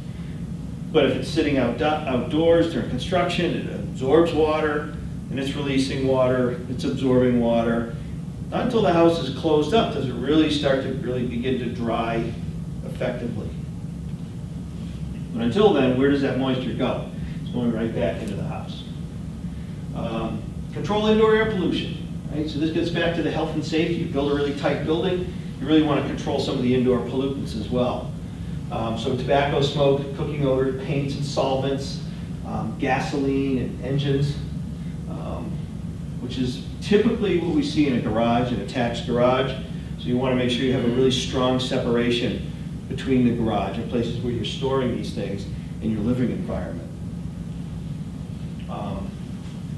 But if it's sitting outdoors during construction, it absorbs water, and it's releasing water, it's absorbing water. Not until the house is closed up does it really start to really begin to dry effectively. But until then, where does that moisture go? Going right back into the house. Control indoor air pollution, right? So this gets back to the health and safety. You build a really tight building, you really want to control some of the indoor pollutants as well. So tobacco smoke, cooking odor, paints and solvents, gasoline and engines, which is typically what we see in a garage, an attached garage. So you want to make sure you have a really strong separation between the garage and places where you're storing these things and your living environment.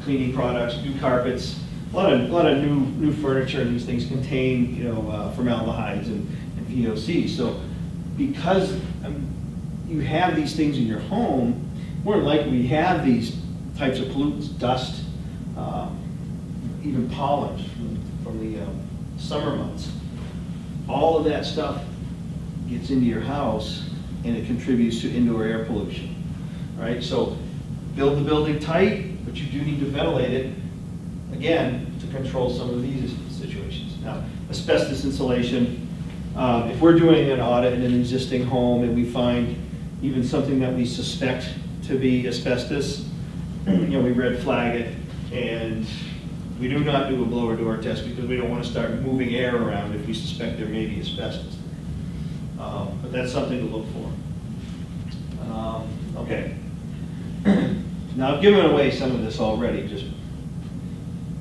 Cleaning products, new carpets, a lot of new furniture, and these things contain, you know, formaldehydes and VOCs. So because you have these things in your home, more likely we have these types of pollutants, dust, even pollen from the summer months. All of that stuff gets into your house, and it contributes to indoor air pollution. Right? So build the building tight, but you do need to ventilate it, again, to control some of these situations. Now, asbestos insulation, if we're doing an audit in an existing home and we find even something that we suspect to be asbestos, you know, we red flag it, and we do not do a blower door test, because we don't want to start moving air around if we suspect there may be asbestos. But that's something to look for. Okay. Now, I've given away some of this already just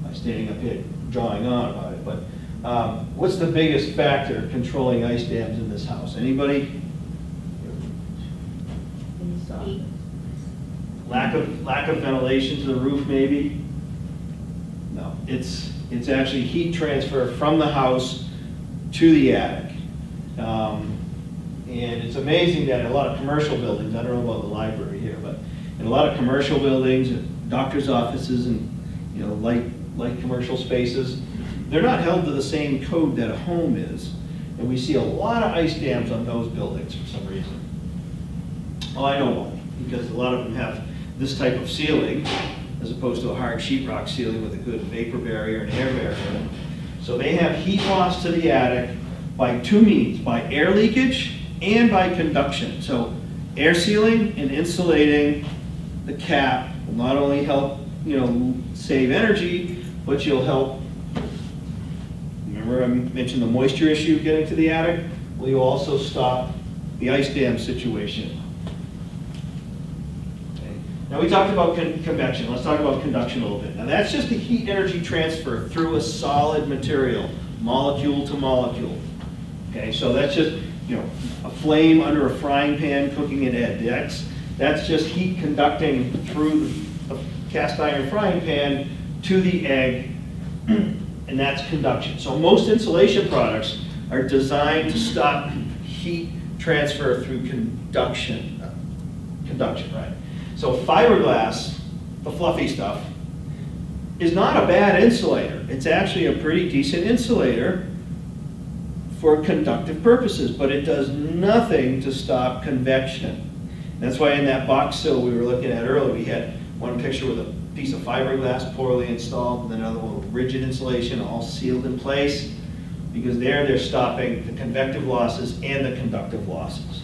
by standing up here drawing on about it, but what's the biggest factor controlling ice dams in this house? Anybody? Lack of ventilation to the roof, maybe? No, it's actually heat transfer from the house to the attic. And it's amazing that in a lot of commercial buildings, I don't know about the library here, but in a lot of commercial buildings and doctor's offices and, you know, light commercial spaces, they're not held to the same code that a home is. And we see a lot of ice dams on those buildings for some reason. Well, I know why, because a lot of them have this type of ceiling as opposed to a hard sheetrock ceiling with a good vapor barrier and air barrier. So they have heat loss to the attic by two means, by air leakage and by conduction. So air sealing and insulating the cap will not only help, you know, save energy, but you'll help, remember I mentioned the moisture issue getting to the attic? Well, you also stop the ice dam situation. Okay. Now we talked about convection. Let's talk about conduction a little bit. Now that's just the heat energy transfer through a solid material, molecule to molecule. Okay, so that's just, you know, a flame under a frying pan cooking an egg. That's just heat conducting through the cast iron frying pan to the egg, and that's conduction. So most insulation products are designed to stop heat transfer through conduction. Right? So fiberglass, the fluffy stuff, is not a bad insulator. It's actually a pretty decent insulator for conductive purposes, but it does nothing to stop convection. That's why in that box sill we were looking at earlier, we had one picture with a piece of fiberglass poorly installed, and then another one with rigid insulation all sealed in place, because there they're stopping the convective losses and the conductive losses.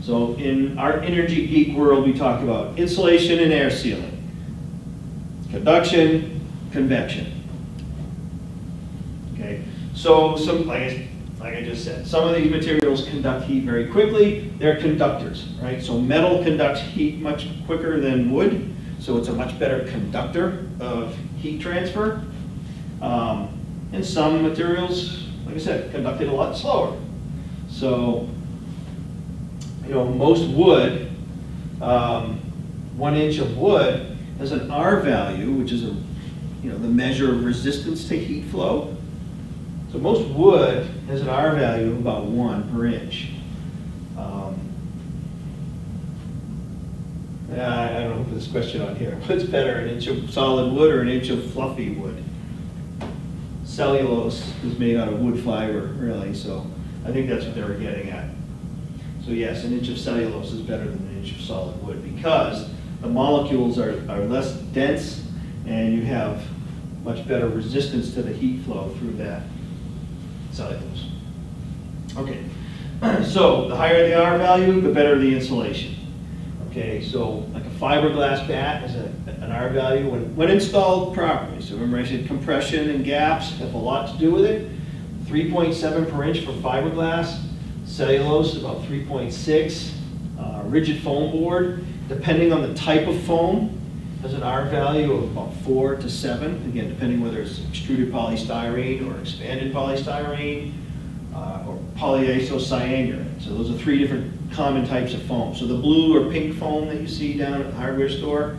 So in our energy geek world, we talk about insulation and air sealing, conduction, convection. Okay, so some, like I just said, some of these materials conduct heat very quickly. They're conductors, right? So metal conducts heat much quicker than wood, so it's a much better conductor of heat transfer. And some materials, like I said, conducted a lot slower. So, you know, most wood, 1 inch of wood has an R value, which is a, you know, the measure of resistance to heat flow. So most wood has an R value of about 1 per inch. I don't know if there's a question on here. What's better, an inch of solid wood or an inch of fluffy wood? Cellulose is made out of wood fiber, really, so I think that's what they were getting at. So yes, an inch of cellulose is better than an inch of solid wood because the molecules are less dense and you have much better resistance to the heat flow through that cellulose. Okay, so the higher the R value, the better the insulation. Okay, so like a fiberglass bat is an R value when installed properly. So remember I said compression and gaps have a lot to do with it. 3.7 per inch for fiberglass, cellulose about 3.6, rigid foam board, depending on the type of foam, has an R value of about 4 to 7, again, depending whether it's extruded polystyrene or expanded polystyrene or polyisocyanurate. So those are three different common types of foam. So the blue or pink foam that you see down at the hardware store,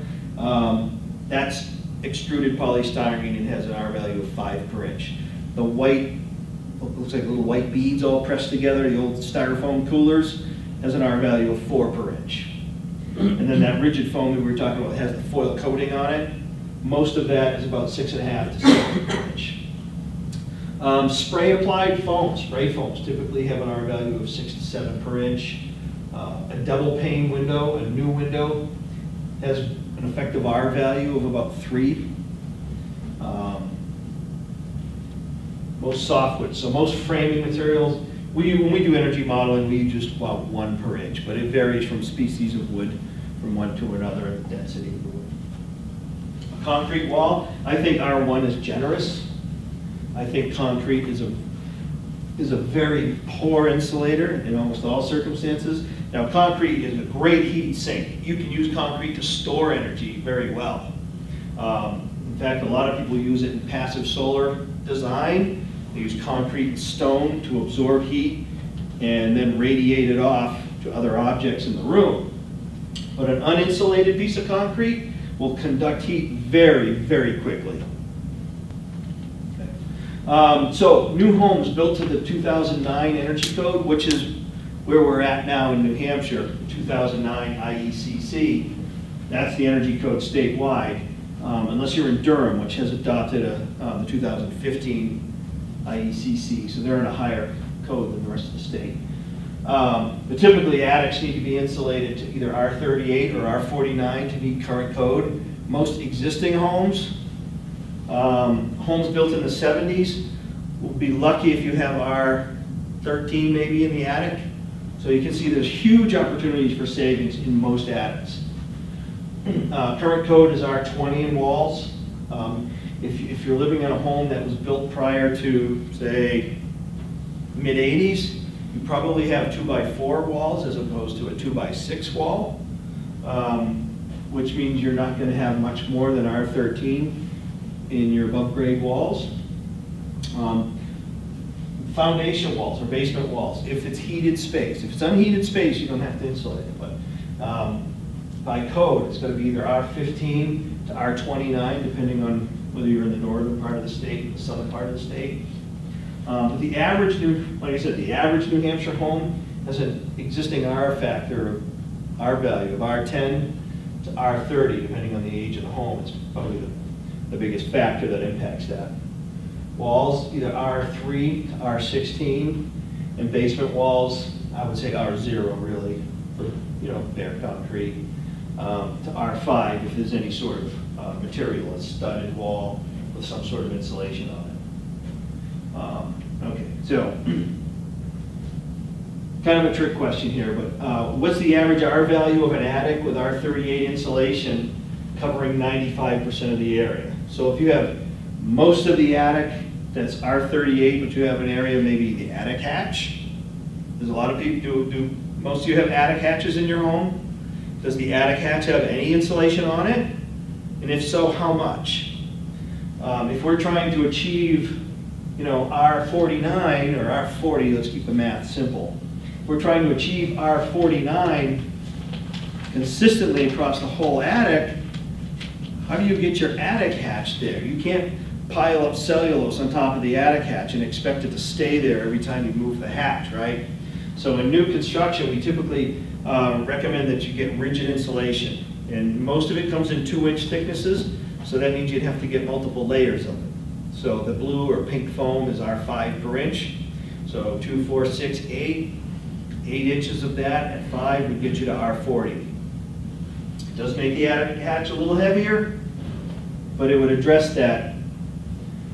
that's extruded polystyrene and has an R value of 5 per inch. The white, looks like little white beads all pressed together, the old styrofoam coolers, has an R value of 4 per inch. And then that rigid foam that we were talking about has the foil coating on it. Most of that is about 6.5 to 7 per inch. Spray applied foam, spray foams typically have an R value of 6 to 7 per inch. A double pane window, a new window, has an effective R value of about 3. Most softwoods, so most framing materials, when we do energy modeling, we use about 1 per inch, but it varies from species of wood, from one to another, and the density of the wood. A concrete wall, I think R1 is generous. I think concrete is a very poor insulator in almost all circumstances. Now, concrete is a great heat sink. You can use concrete to store energy very well. In fact, a lot of people use it in passive solar design. They use concrete and stone to absorb heat and then radiate it off to other objects in the room. But an uninsulated piece of concrete will conduct heat very, very quickly. So new homes built to the 2009 Energy Code, which is where we're at now in New Hampshire, 2009 IECC. That's the Energy Code statewide, unless you're in Durham, which has adopted the 2015 IECC, so they're in a higher code than the rest of the state. But typically attics need to be insulated to either R38 or R49 to meet current code. Most existing homes, homes built in the 70s, will be lucky if you have R13 maybe in the attic. So you can see there's huge opportunities for savings in most attics. Current code is R20 in walls. If you're living in a home that was built prior to, say, mid-80s, you probably have 2x4 walls as opposed to a 2x6 wall, which means you're not going to have much more than R13 in your above grade walls. Foundation walls or basement walls, if it's heated space. If it's unheated space, you don't have to insulate it, but by code, it's going to be either R15 to R29, depending on whether you're in the northern part of the state or the southern part of the state. But the average, like I said, the average New Hampshire home has an existing R factor, R value of R10 to R30, depending on the age of the home. It's probably the biggest factor that impacts that. Walls, either R3 to R16, and basement walls, I would say R0 really, for, you know, bare concrete, to R5 if there's any sort of material, a studded wall with some sort of insulation on it. Okay, so kind of a trick question here, but what's the average R value of an attic with R38 insulation covering 95% of the area? So if you have most of the attic that's R38, but you have an area, maybe the attic hatch. There's a lot of people, do most of you have attic hatches in your home? Does the attic hatch have any insulation on it? And if so, how much? If we're trying to achieve, you know, R49 or R40, let's keep the math simple. If we're trying to achieve R49 consistently across the whole attic, how do you get your attic hatch there? You can't pile up cellulose on top of the attic hatch and expect it to stay there every time you move the hatch, right? So in new construction, we typically recommend that you get rigid insulation. And most of it comes in 2-inch thicknesses, so that means you'd have to get multiple layers of it. So the blue or pink foam is R5 per inch. So 2, 4, 6, 8 inches of that at 5 would get you to R40. It does make the attic hatch a little heavier, but it would address that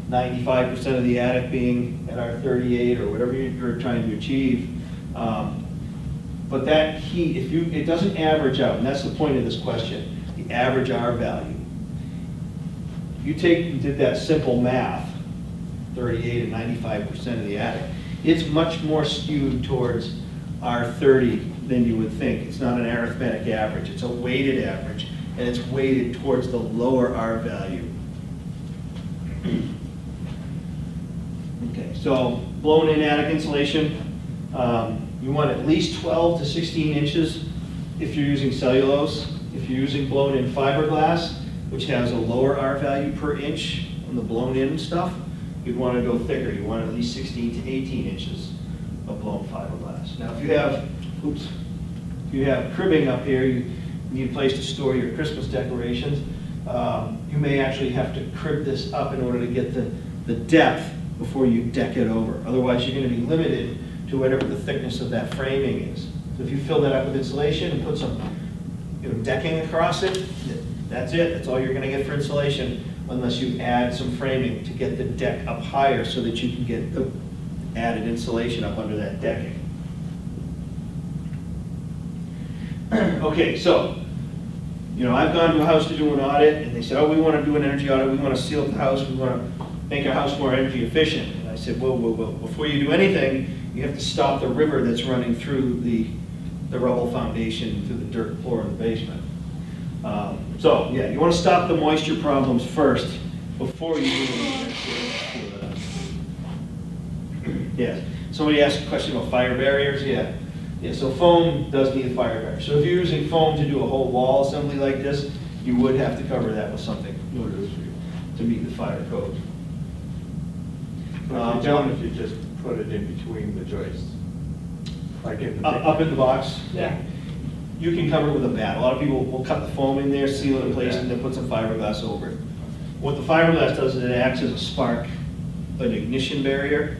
95% of the attic being at R38 or whatever you're trying to achieve. But that heat, it doesn't average out, and that's the point of this question, the average R value. If you did that simple math, 38 and 95% of the attic, it's much more skewed towards R30 than you would think. It's not an arithmetic average, it's a weighted average, and it's weighted towards the lower R value. Okay, so blown in attic insulation, you want at least 12 to 16 inches if you're using cellulose. If you're using blown in fiberglass, which has a lower R value per inch on the blown in stuff, you'd want to go thicker. You want at least 16 to 18 inches of blown fiberglass. Now if you have, if you have cribbing up here, you need a place to store your Christmas decorations, you may actually have to crib this up in order to get the depth before you deck it over. Otherwise you're going to be limited to whatever the thickness of that framing is. So if you fill that up with insulation and put some, you know, decking across it, that's it. That's all you're going to get for insulation, unless you add some framing to get the deck up higher so that you can get the added insulation up under that decking. Okay, so, you know, I've gone to a house to do an audit, and they said, oh, we want to do an energy audit. We want to seal the house. We want to make our house more energy efficient. And I said, whoa, whoa, whoa. Before you do anything, you have to stop the river that's running through the rubble foundation, through the dirt floor in the basement. So yeah, you want to stop the moisture problems first before you do anything. Yeah. Somebody asked a question about fire barriers. Yeah. Yeah. So foam does need a fire barrier. So if you're using foam to do a whole wall assembly like this, you would have to cover that with something in order to meet the fire code. John, if you just put it in between the joists, like in the up in the box. Yeah, you can cover it with a bat. A lot of people will cut the foam in there, seal it in place, and then put some fiberglass over it. What the fiberglass does is it acts as a spark, an ignition barrier.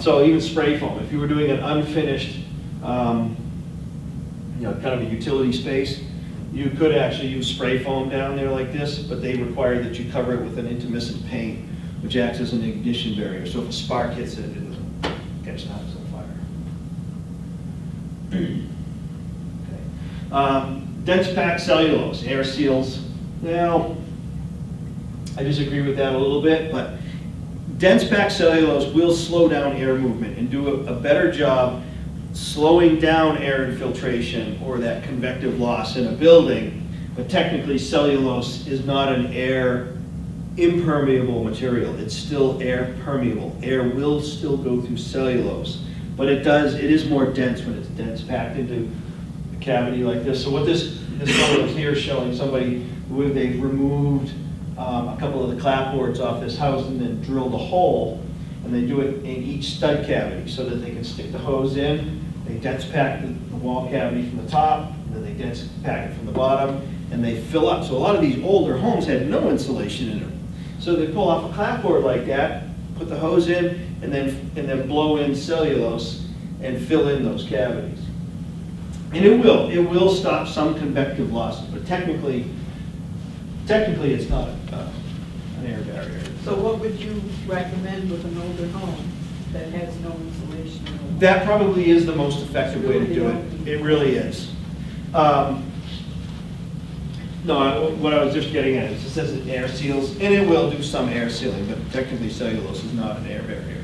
So even spray foam. If you were doing an unfinished you know, kind of a utility space. You could actually use spray foam down there like this, but they require that you cover it with an intermittent paint, which acts as an ignition barrier. So if a spark hits it, it doesn't catch on fire. Okay. Dense packed cellulose, air seals. Well, I disagree with that a little bit, but dense packed cellulose will slow down air movement and do a better job slowing down air infiltration or that convective loss in a building, but technically cellulose is not an air impermeable material. It's still air permeable. Air will still go through cellulose, but it does. It is more dense when it's dense packed into a cavity like this. So what this photo here is showing somebody where they've removed a couple of the clapboards off this house and then drilled a hole, and they do it in each stud cavity so that they can stick the hose in. They dense pack the wall cavity from the top, and then they dense pack it from the bottom, and they fill up. So a lot of these older homes had no insulation in them. So they pull off a clapboard like that, put the hose in, and then blow in cellulose and fill in those cavities. And it will stop some convective losses, but technically it's not an air barrier. So what would you recommend with an older home that has no insulation at all? That probably is the most effective way to do it. It really is. No, what I was just getting at is it says it air seals, and it will do some air sealing, but technically cellulose is not an air barrier.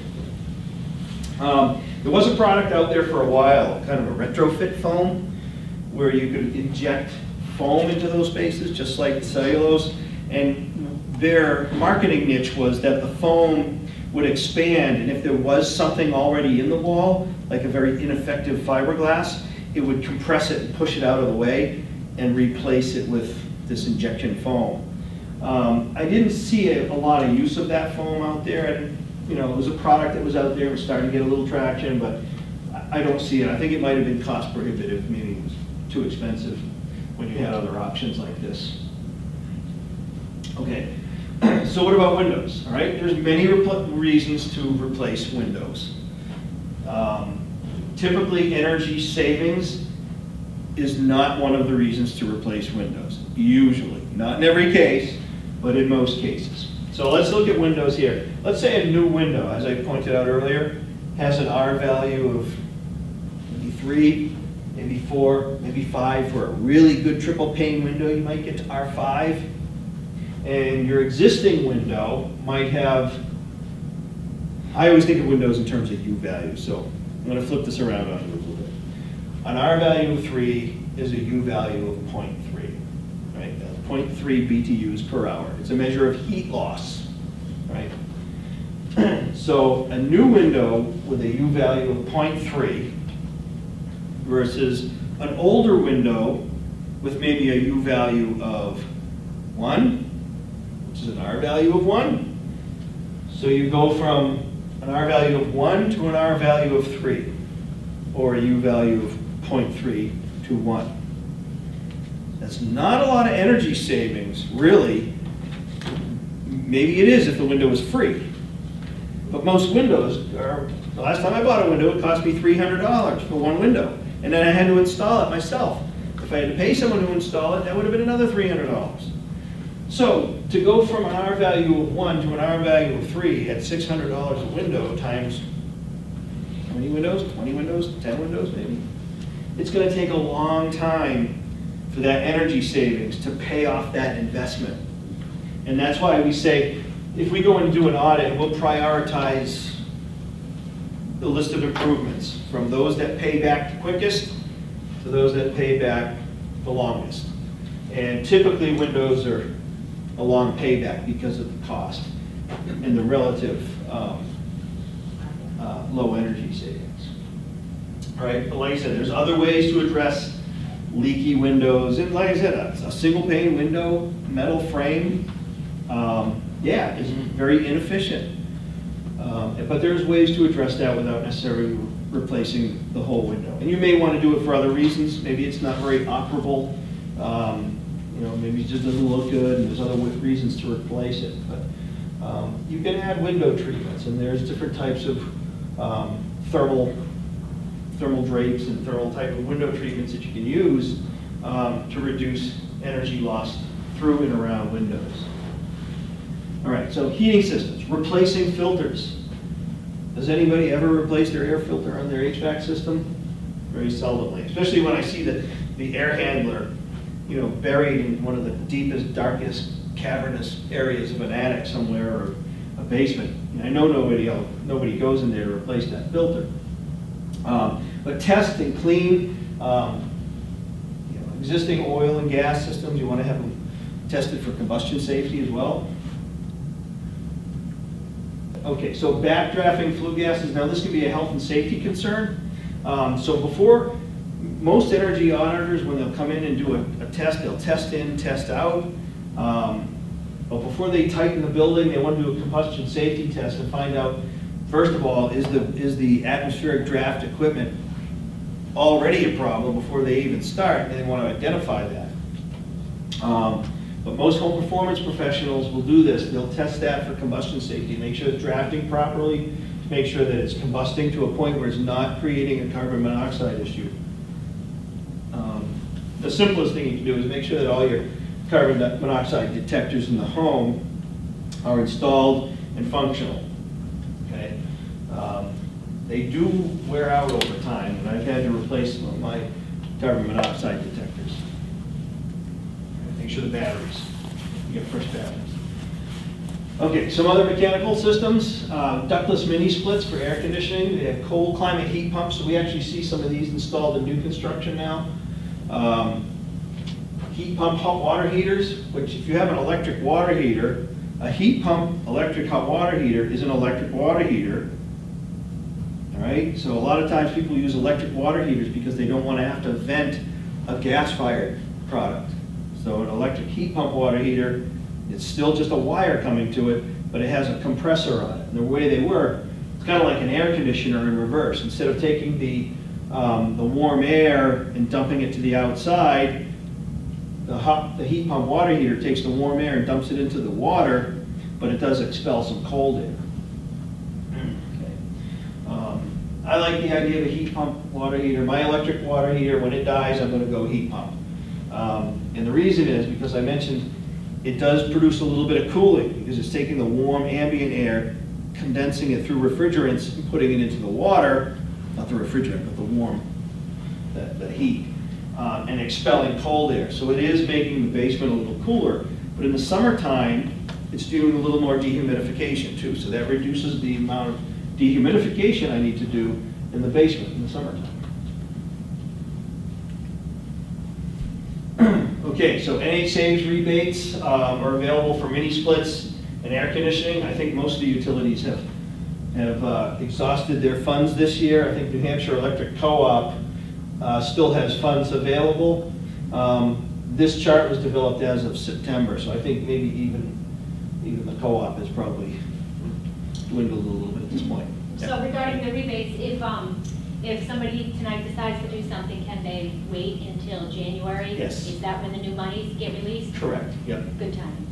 There was a product out there for a while, kind of a retrofit foam, where you could inject foam into those spaces, just like cellulose, and their marketing niche was that the foam would expand, and if there was something already in the wall, like a very ineffective fiberglass, it would compress it and push it out of the way and replace it with this injection foam. I didn't see a lot of use of that foam out there, and you know, it was a product that was out there and starting to get a little traction, but I don't see it. I think it might have been cost prohibitive, meaning it was too expensive when you had other options like this. Okay. So what about windows? All right, there's many reasons to replace windows. Typically, energy savings is not one of the reasons to replace windows. Usually, not in every case, but in most cases. So let's look at windows here. Let's say a new window, as I pointed out earlier, has an R value of maybe 3, maybe 4, maybe 5. For a really good triple pane window, you might get to R5. And your existing window might have, I always think of windows in terms of U values, so I'm going to flip this around on you a little bit. An R value of 3 is a U value of 0.3, right? That's 0.3 BTUs per hour. It's a measure of heat loss, right? So a new window with a U value of 0.3 versus an older window with maybe a U value of 1, is an R value of 1. So you go from an R value of 1 to an R value of 3, or a U value of 0.3 to 1. That's not a lot of energy savings, really. Maybe it is if the window is free. But most windows are, the last time I bought a window, it cost me $300 for one window. And then I had to install it myself. If I had to pay someone to install it, that would have been another $300. So to go from an R value of 1 to an R value of 3 at $600 a window times how many windows? 20 windows? 10 windows maybe? It's going to take a long time for that energy savings to pay off that investment. And that's why we say if we go and do an audit, we'll prioritize the list of improvements from those that pay back the quickest to those that pay back the longest. And typically windows are a long payback because of the cost and the relative low energy savings. All right, but like I said, there's other ways to address leaky windows. And like I said, a single pane window, metal frame, yeah, is very inefficient. But there's ways to address that without necessarily replacing the whole window. And you may want to do it for other reasons. Maybe it's not very operable. You know, maybe it just doesn't look good, and there's other reasons to replace it. But you can add window treatments, and there's different types of thermal thermal drapes and thermal type of window treatments that you can use to reduce energy loss through and around windows. All right, so heating systems, replacing filters. Has anybody ever replaced their air filter on their HVAC system? Very seldomly, especially when I see the air handler, you know, buried in one of the deepest, darkest, cavernous areas of an attic somewhere or a basement. And I know nobody goes in there to replace that filter. But test and clean you know, existing oil and gas systems. You want to have them tested for combustion safety as well. Okay, so backdrafting flue gases. Now this can be a health and safety concern. So before, most energy auditors, when they'll come in and do a test, they'll test in, test out. But before they tighten the building, they want to do a combustion safety test and find out, first of all, is the atmospheric draft equipment already a problem before they even start, and they want to identify that. But most home performance professionals will do this. They'll test that for combustion safety, make sure it's drafting properly, make sure that it's combusting to a point where it's not creating a carbon monoxide issue. The simplest thing you can do is make sure that all your carbon monoxide detectors in the home are installed and functional. Okay? They do wear out over time, and I've had to replace some of my carbon monoxide detectors. Make sure the batteries, you get fresh batteries. Okay, some other mechanical systems, ductless mini splits for air conditioning. They have cold climate heat pumps, so we actually see some of these installed in new construction now. Heat pump hot water heaters, which if you have an electric water heater, a heat pump electric hot water heater is an electric water heater. All right, so a lot of times people use electric water heaters because they don't want to have to vent a gas-fired product. So an electric heat pump water heater, it's still just a wire coming to it, but it has a compressor on it. And the way they work, it's kind of like an air conditioner in reverse. Instead of taking the warm air and dumping it to the outside, the heat pump water heater takes the warm air and dumps it into the water, but it does expel some cold air. Okay. I like the idea of a heat pump water heater. My electric water heater, when it dies, I'm going to go heat pump. And the reason is because I mentioned it does produce a little bit of cooling because it's taking the warm ambient air, condensing it through refrigerants and putting it into the water, not the refrigerant, but the warm, the heat, and expelling cold air. So it is making the basement a little cooler, but in the summertime, it's doing a little more dehumidification too. So that reduces the amount of dehumidification I need to do in the basement in the summertime. Okay, so NH Saves rebates are available for mini splits and air conditioning. I think most of the utilities have exhausted their funds this year. I think New Hampshire Electric Co-op still has funds available. This chart was developed as of September, so I think maybe even the co-op has probably dwindled a little bit at this point. So yeah. Regarding the rebates, if somebody tonight decides to do something, can they wait until January? Yes. Is that when the new monies get released? Correct. Yep. Good timing.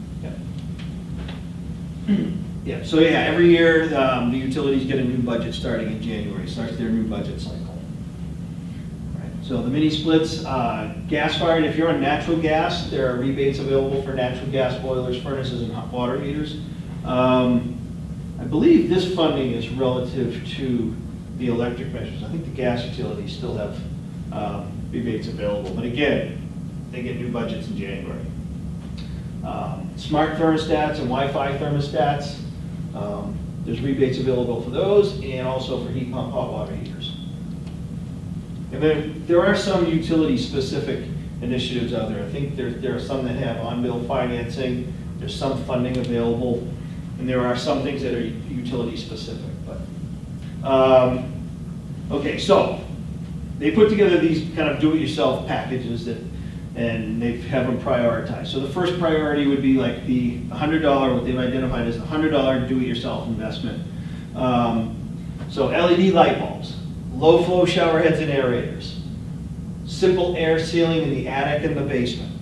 Yep. Yeah. So yeah, every year the utilities get a new budget starting in January. Starts their new budget cycle. All right. So the mini splits, gas-fired. If you're on natural gas, there are rebates available for natural gas boilers, furnaces, and hot water heaters. I believe this funding is relative to the electric measures. I think the gas utilities still have rebates available, but again, they get new budgets in January. Smart thermostats and Wi-Fi thermostats, there's rebates available for those and also for heat pump hot water heaters. And then there are some utility-specific initiatives out there. I think there are some that have on-bill financing, there's some funding available, and there are some things that are utility-specific. Okay, so they put together these kind of do-it-yourself packages and they have them prioritized. So the first priority would be like the $100, what they've identified as the $100 do-it-yourself investment. So LED light bulbs, low-flow shower heads and aerators, simple air sealing in the attic and the basement,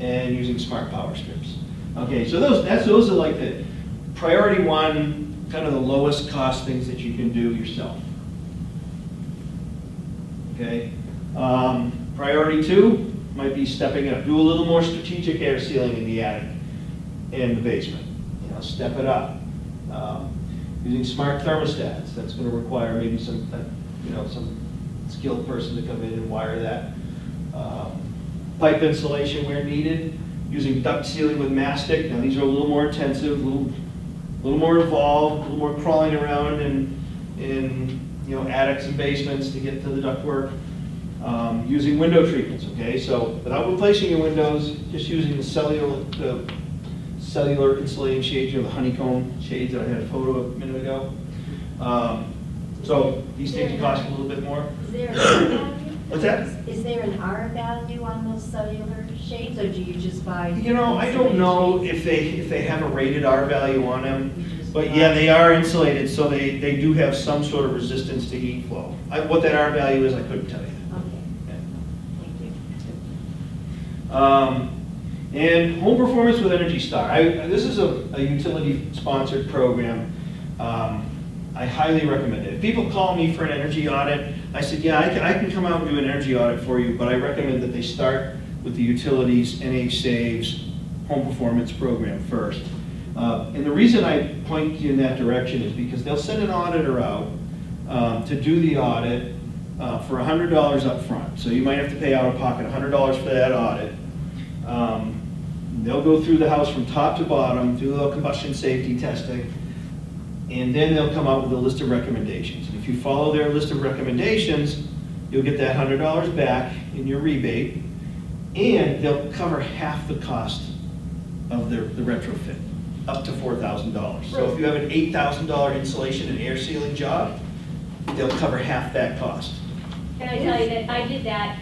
and using smart power strips. Okay, so those are like the priority one, kind of the lowest cost things that you can do yourself. Okay. Priority two might be stepping up. Do a little more strategic air sealing in the attic and the basement. You know, step it up. Using smart thermostats. That's going to require maybe some, you know, some skilled person to come in and wire that. Pipe insulation where needed. Using duct sealing with mastic. Now these are a little more intensive, a little more involved, a little more crawling around in you know, attics and basements to get to the ductwork. Using window treatments, okay? So without replacing your windows, just using the cellular insulating shades, you know, the honeycomb shades that I had a photo of a minute ago. So these things cost a little bit more. Is there an R value? What's that? Is there an R value on those cellular shades, or do you just buy? You know, I don't know if they have a rated R value on them. But yeah, they are insulated, so they do have some sort of resistance to heat flow. What that R value is, I couldn't tell you. And home performance with Energy Star. This is a utility-sponsored program. I highly recommend it. If people call me for an energy audit, I said, yeah, I can come out and do an energy audit for you, but I recommend that they start with the utilities, NH Saves, home performance program first. And the reason I point you in that direction is because they'll send an auditor out to do the audit for $100 up front. So you might have to pay out of pocket $100 for that audit. They'll go through the house from top to bottom, do a little combustion safety testing, and then they'll come out with a list of recommendations. And if you follow their list of recommendations, you'll get that $100 back in your rebate, and they'll cover half the cost of the retrofit, up to $4,000. So if you have an $8,000 insulation and air sealing job, they'll cover half that cost. Can I tell you that I did that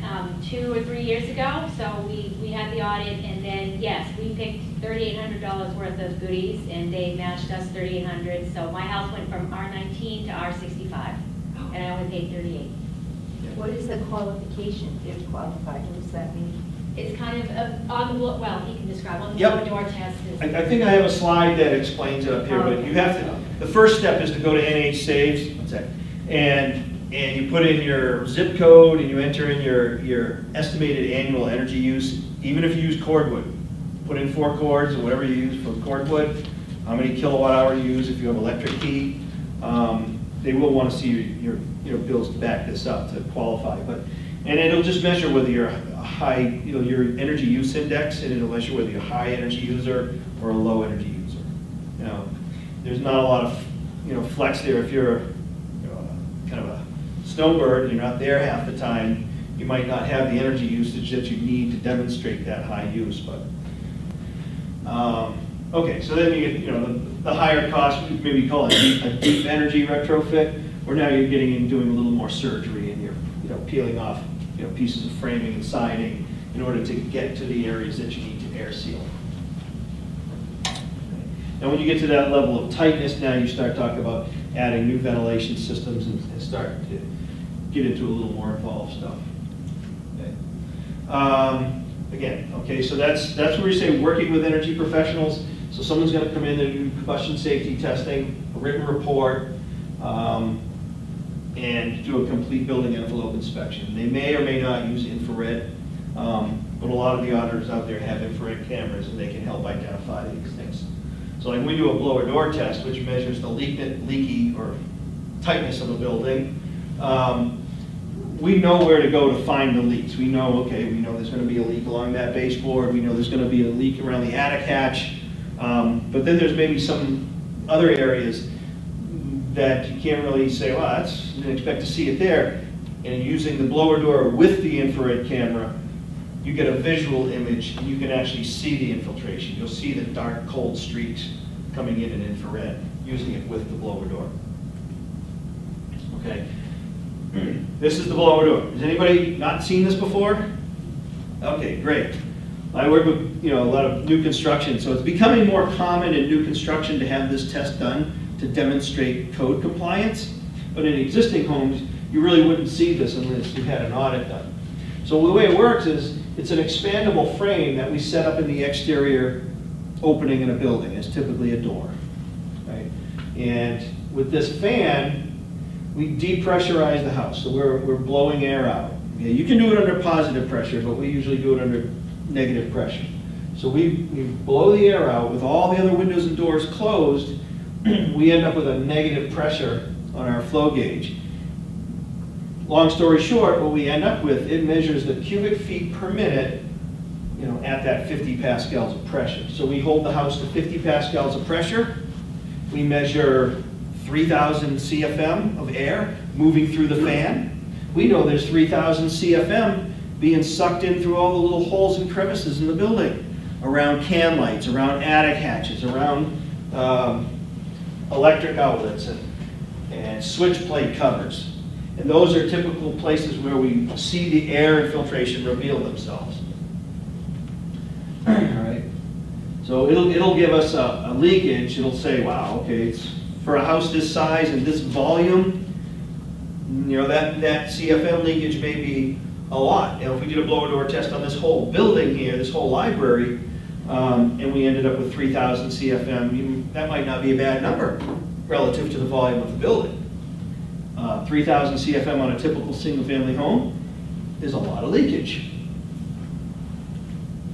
2 or 3 years ago? So we had the audit, and then yes, we picked $3,800 worth of goodies, and they matched us $3,800. So my house went from R19 to R65, and I only paid $3,800. What is the qualification? If qualified, what does that mean? It's kind of on the well. He can describe on the door test. I think I have a slide that explains it up here, but you have to. The first step is to go to NH Saves. What's that? And you put in your zip code and you enter in your estimated annual energy use, even if you use cordwood. Put in 4 cords or whatever you use for cordwood, how many kilowatt hour you use if you have electric heat. They will want to see your bills to back this up to qualify. And it'll just measure whether you're a high, you know, your energy use index, and it'll measure whether you're a high energy user or a low energy user. You know, there's not a lot of flex there. If you're kind of a snowbird, you're not there half the time, you might not have the energy usage that you need to demonstrate that high use. But okay, so then you get the higher cost, we maybe call it a deep energy retrofit, where now you're getting in doing a little more surgery and you're peeling off pieces of framing and siding in order to get to the areas that you need to air seal. Okay. Now when you get to that level of tightness, now you start talking about adding new ventilation systems and start to get into a little more involved stuff. Okay. So that's where you say working with energy professionals. So someone's going to come in and do combustion safety testing, a written report, and do a complete building envelope inspection. They may or may not use infrared, but a lot of the auditors out there have infrared cameras and they can help identify these things. So like we do a blower door test, which measures the leaky or tightness of a building. We know where to go to find the leaks. We know, okay, we know there's going to be a leak along that baseboard. We know there's going to be a leak around the attic hatch. But then there's maybe some other areas that you can't really say, well, you didn't expect to see it there. And using the blower door with the infrared camera, you get a visual image, and you can actually see the infiltration. You'll see the dark, cold streaks coming in infrared, using it with the blower door. Okay, this is the blower door. Has anybody not seen this before? Okay, great. I work with a lot of new construction, so it's becoming more common in new construction to have this test done to demonstrate code compliance. But in existing homes, you really wouldn't see this unless you had an audit done. So the way it works is, it's an expandable frame that we set up in the exterior opening in a building. It's typically a door, right? And with this fan, we depressurize the house, so we're blowing air out. Okay, you can do it under positive pressure, but we usually do it under negative pressure. So we blow the air out. With all the other windows and doors closed, we end up with a negative pressure on our flow gauge. Long story short, what we end up with, it measures the cubic feet per minute, you know, at that 50 pascals of pressure. So we hold the house to 50 pascals of pressure. We measure 3,000 CFM of air moving through the fan. We know there's 3,000 CFM being sucked in through all the little holes and crevices in the building, around can lights, around attic hatches, around electric outlets and switch plate covers. And those are typical places where we see the air infiltration reveal themselves. All right. So it'll give us a leakage. It'll say, wow, okay, it's for a house this size and this volume, you know, that CFM leakage may be a lot. You know, if we did a blower door test on this whole building here, this whole library, and we ended up with 3,000 CFM, that might not be a bad number relative to the volume of the building. 3,000 CFM on a typical single-family home is a lot of leakage.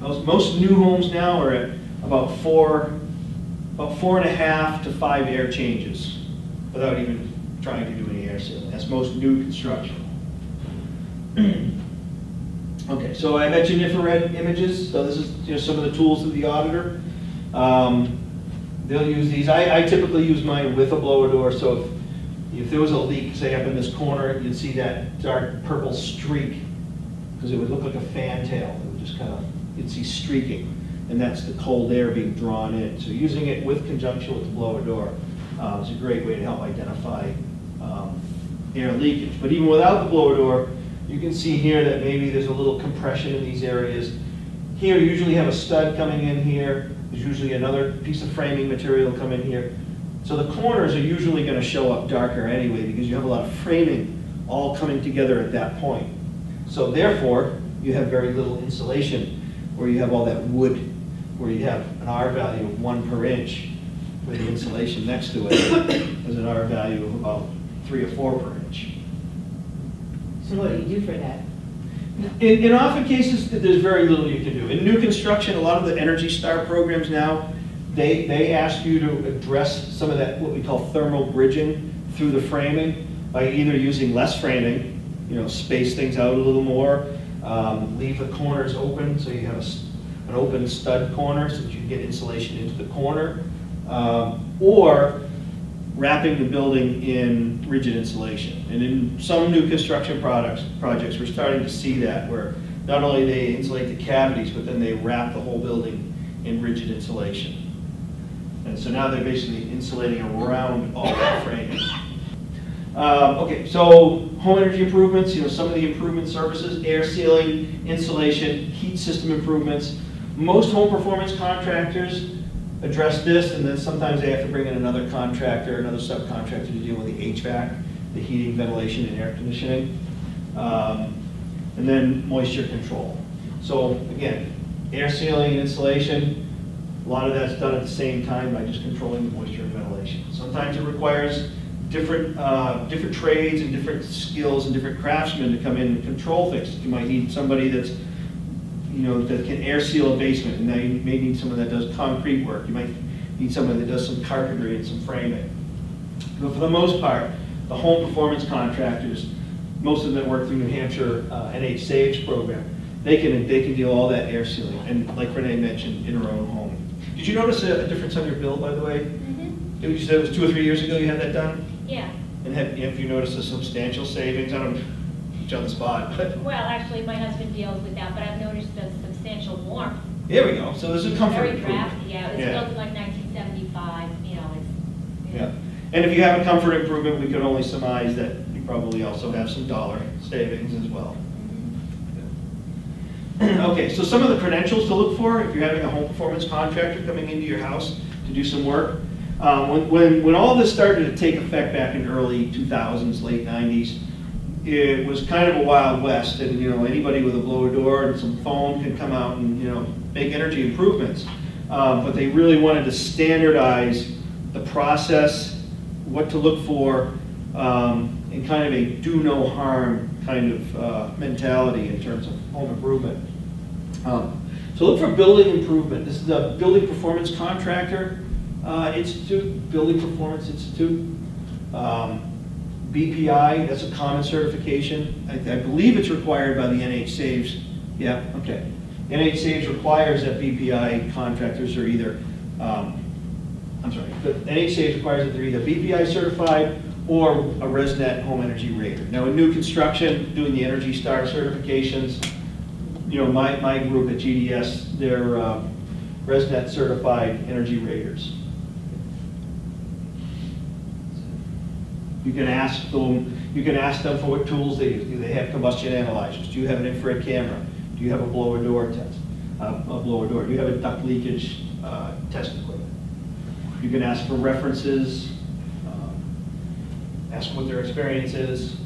Most new homes now are at about 4.5 to 5 air changes without even trying to do any air sealing. That's most new construction. Okay, so I mentioned infrared images. So this is some of the tools of the auditor. They'll use these. I typically use mine with a blower door. So if there was a leak, say up in this corner, you'd see that dark purple streak because it would look like a fantail. It would just kind of, you'd see streaking, and that's the cold air being drawn in. So using it with conjunction with the blower door is a great way to help identify air leakage. But even without the blower door, you can see here that maybe there's a little compression in these areas. Here, you usually have a stud coming in here. There's usually another piece of framing material come in here. So the corners are usually going to show up darker anyway because you have a lot of framing all coming together at that point. So therefore, you have very little insulation where you have all that wood, where you have an R value of 1 per inch, where the insulation next to it is an R value of about 3 or 4 per inch. So what do you do for that? In often cases, there's very little you can do. In new construction, a lot of the Energy Star programs now, they ask you to address some of that, what we call thermal bridging through the framing by either using less framing, space things out a little more, leave the corners open so you have an open stud corner so that you can get insulation into the corner, or wrapping the building in rigid insulation. And in some new construction projects, we're starting to see that, where not only they insulate the cavities, but then they wrap the whole building in rigid insulation. And so now they're basically insulating around all that framing. Okay, so home energy improvements, some of the improvement services, air sealing, insulation, heat system improvements. Most home performance contractors address this, and then sometimes they have to bring in another contractor, another subcontractor to deal with the HVAC, the heating, ventilation, and air conditioning. And then moisture control. So again, air sealing and insulation, a lot of that's done at the same time by just controlling the moisture and ventilation. Sometimes it requires different trades and different skills and different craftsmen to come in and control things. You might need somebody that's, that can air seal a basement, and now you may need someone that does concrete work. You might need someone that does some carpentry and some framing. But for the most part, the home performance contractors, most of them work through New Hampshire NH Saves program. They can deal all that air sealing, and like Renee mentioned, in her own home. Did you notice a difference on your bill, by the way? Mm-hmm. You said it was 2 or 3 years ago you had that done? Yeah. And have you noticed a substantial savings? I don't on the spot. Well, actually, my husband deals with that, but I've noticed the substantial warmth. There we go. So there's a comfort. Very drafty. Yeah, it was built like 1975. Yeah. And if you have a comfort improvement, we could only surmise that you probably also have some dollar savings as well. Mm-hmm. Yeah. Okay. So some of the credentials to look for if you're having a home performance contractor coming into your house to do some work. When all this started to take effect back in early 2000s, late 90s. It was kind of a wild west, and anybody with a blower door and some foam can come out and make energy improvements. But they really wanted to standardize the process, what to look for, and kind of a do no harm kind of mentality in terms of home improvement. So look for building improvement. This is the building performance contractor institute, building performance institute. BPI, that's a common certification. I believe it's required by the NH Saves. Yeah, okay. NH Saves requires that BPI contractors are either, the NH Saves requires that they're either BPI certified or a ResNet home energy rater. Now in new construction, doing the Energy Star certifications, you know, my group at GDS, they're ResNet certified energy raters. You can ask them. You can ask them for what tools they use. Do they have combustion analyzers? Do you have an infrared camera? Do you have a blower door test? Do you have a duct leakage test equipment? You can ask for references. Ask what their experience is.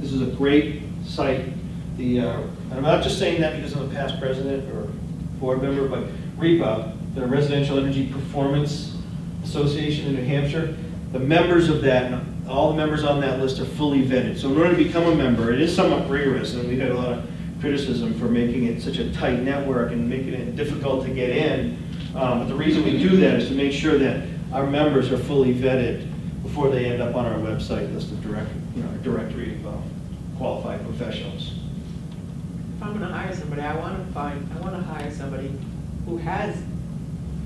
This is a great site. And I'm not just saying that because I'm a past president or board member, but REPA, the Residential Energy Performance Association in New Hampshire, the members of that, all the members on that list are fully vetted. So in order to become a member, it is somewhat rigorous, and we've had a lot of criticism for making it such a tight network and making it difficult to get in. But the reason we do that is to make sure that our members are fully vetted before they end up on our website list of directory of qualified professionals. If I'm going to hire somebody, I want to hire somebody who has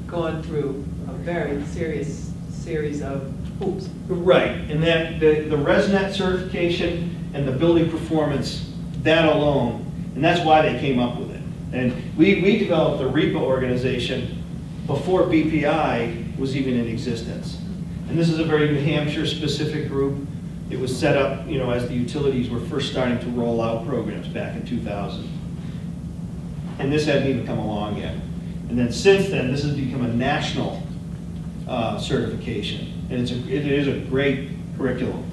gone through a very serious series of hoops. Right, and that the ResNet certification and the building performance, that alone, and that's why they came up with it. And we developed the REPA organization before BPI was even in existence. And this is a very New Hampshire specific group. It was set up, you know, as the utilities were first starting to roll out programs back in 2000. And this hadn't even come along yet. And then since then, this has become a national certification, and it is a great curriculum.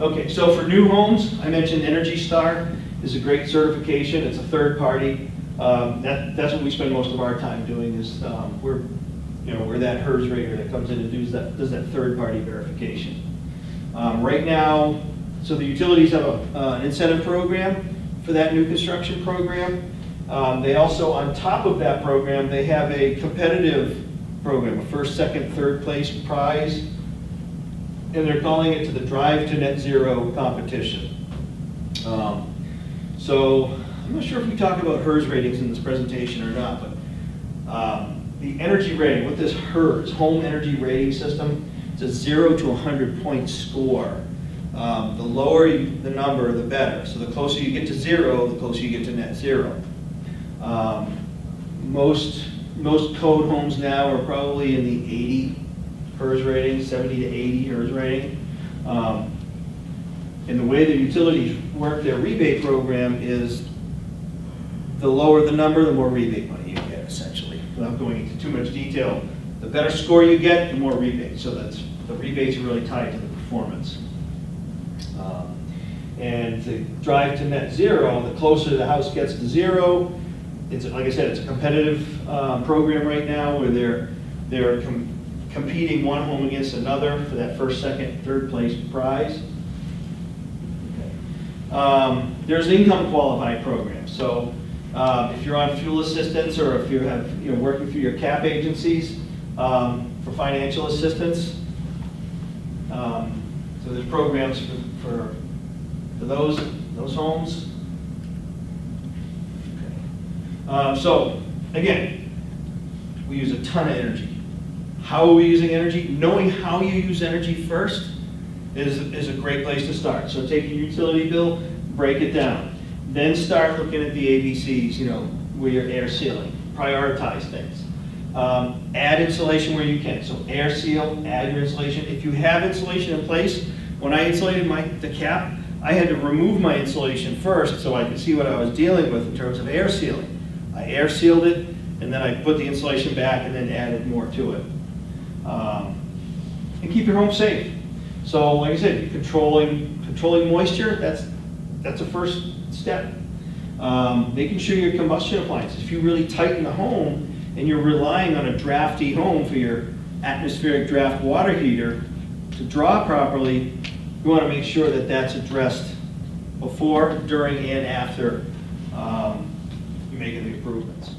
Okay, so for new homes, I mentioned Energy Star is a great certification. It's a third party. That's what we spend most of our time doing. Is we're that HERS rater that comes in and does that third party verification. Right now, so the utilities have an incentive program for that new construction program. They also, on top of that program, they have a competitive program, a first, second, third place prize, and they're calling it to the Drive to Net Zero competition. So I'm not sure if we talked about HERS ratings in this presentation or not, but the energy rating with this HERS, Home Energy Rating System, it's a 0 to 100 point score. The lower the number, the better. So the closer you get to zero, the closer you get to net zero. Most code homes now are probably in the 80 HERS rating, 70 to 80 HERS rating. And the way the utilities work their rebate program is the lower the number, the more rebate money you get, essentially. Without going into too much detail, the better score you get, the more rebate. So that's, the rebates are really tied to the performance. And the drive to net zero, the closer the house gets to zero, it's, like I said, it's a competitive program right now where they're competing one home against another for that first, second, third place prize. Okay. There's an income qualifying program. So if you're on fuel assistance or if you have working through your CAP agencies for financial assistance, so there's programs for those homes. Okay. So again, we use a ton of energy. How are we using energy? Knowing how you use energy first is a great place to start. So take your utility bill, break it down. Then start looking at the ABCs, where your air sealing. Prioritize things. Add insulation where you can. So air seal, add your insulation. If you have insulation in place, when I insulated the cap, I had to remove my insulation first so I could see what I was dealing with in terms of air sealing. I air sealed it, and then I put the insulation back and then added more to it. And keep your home safe. So like I said, controlling moisture, that's a first step. Making sure your combustion appliances, if you really tighten the home, and you're relying on a drafty home for your atmospheric draft water heater to draw properly, you want to make sure that that's addressed before, during, and after you're making the improvements.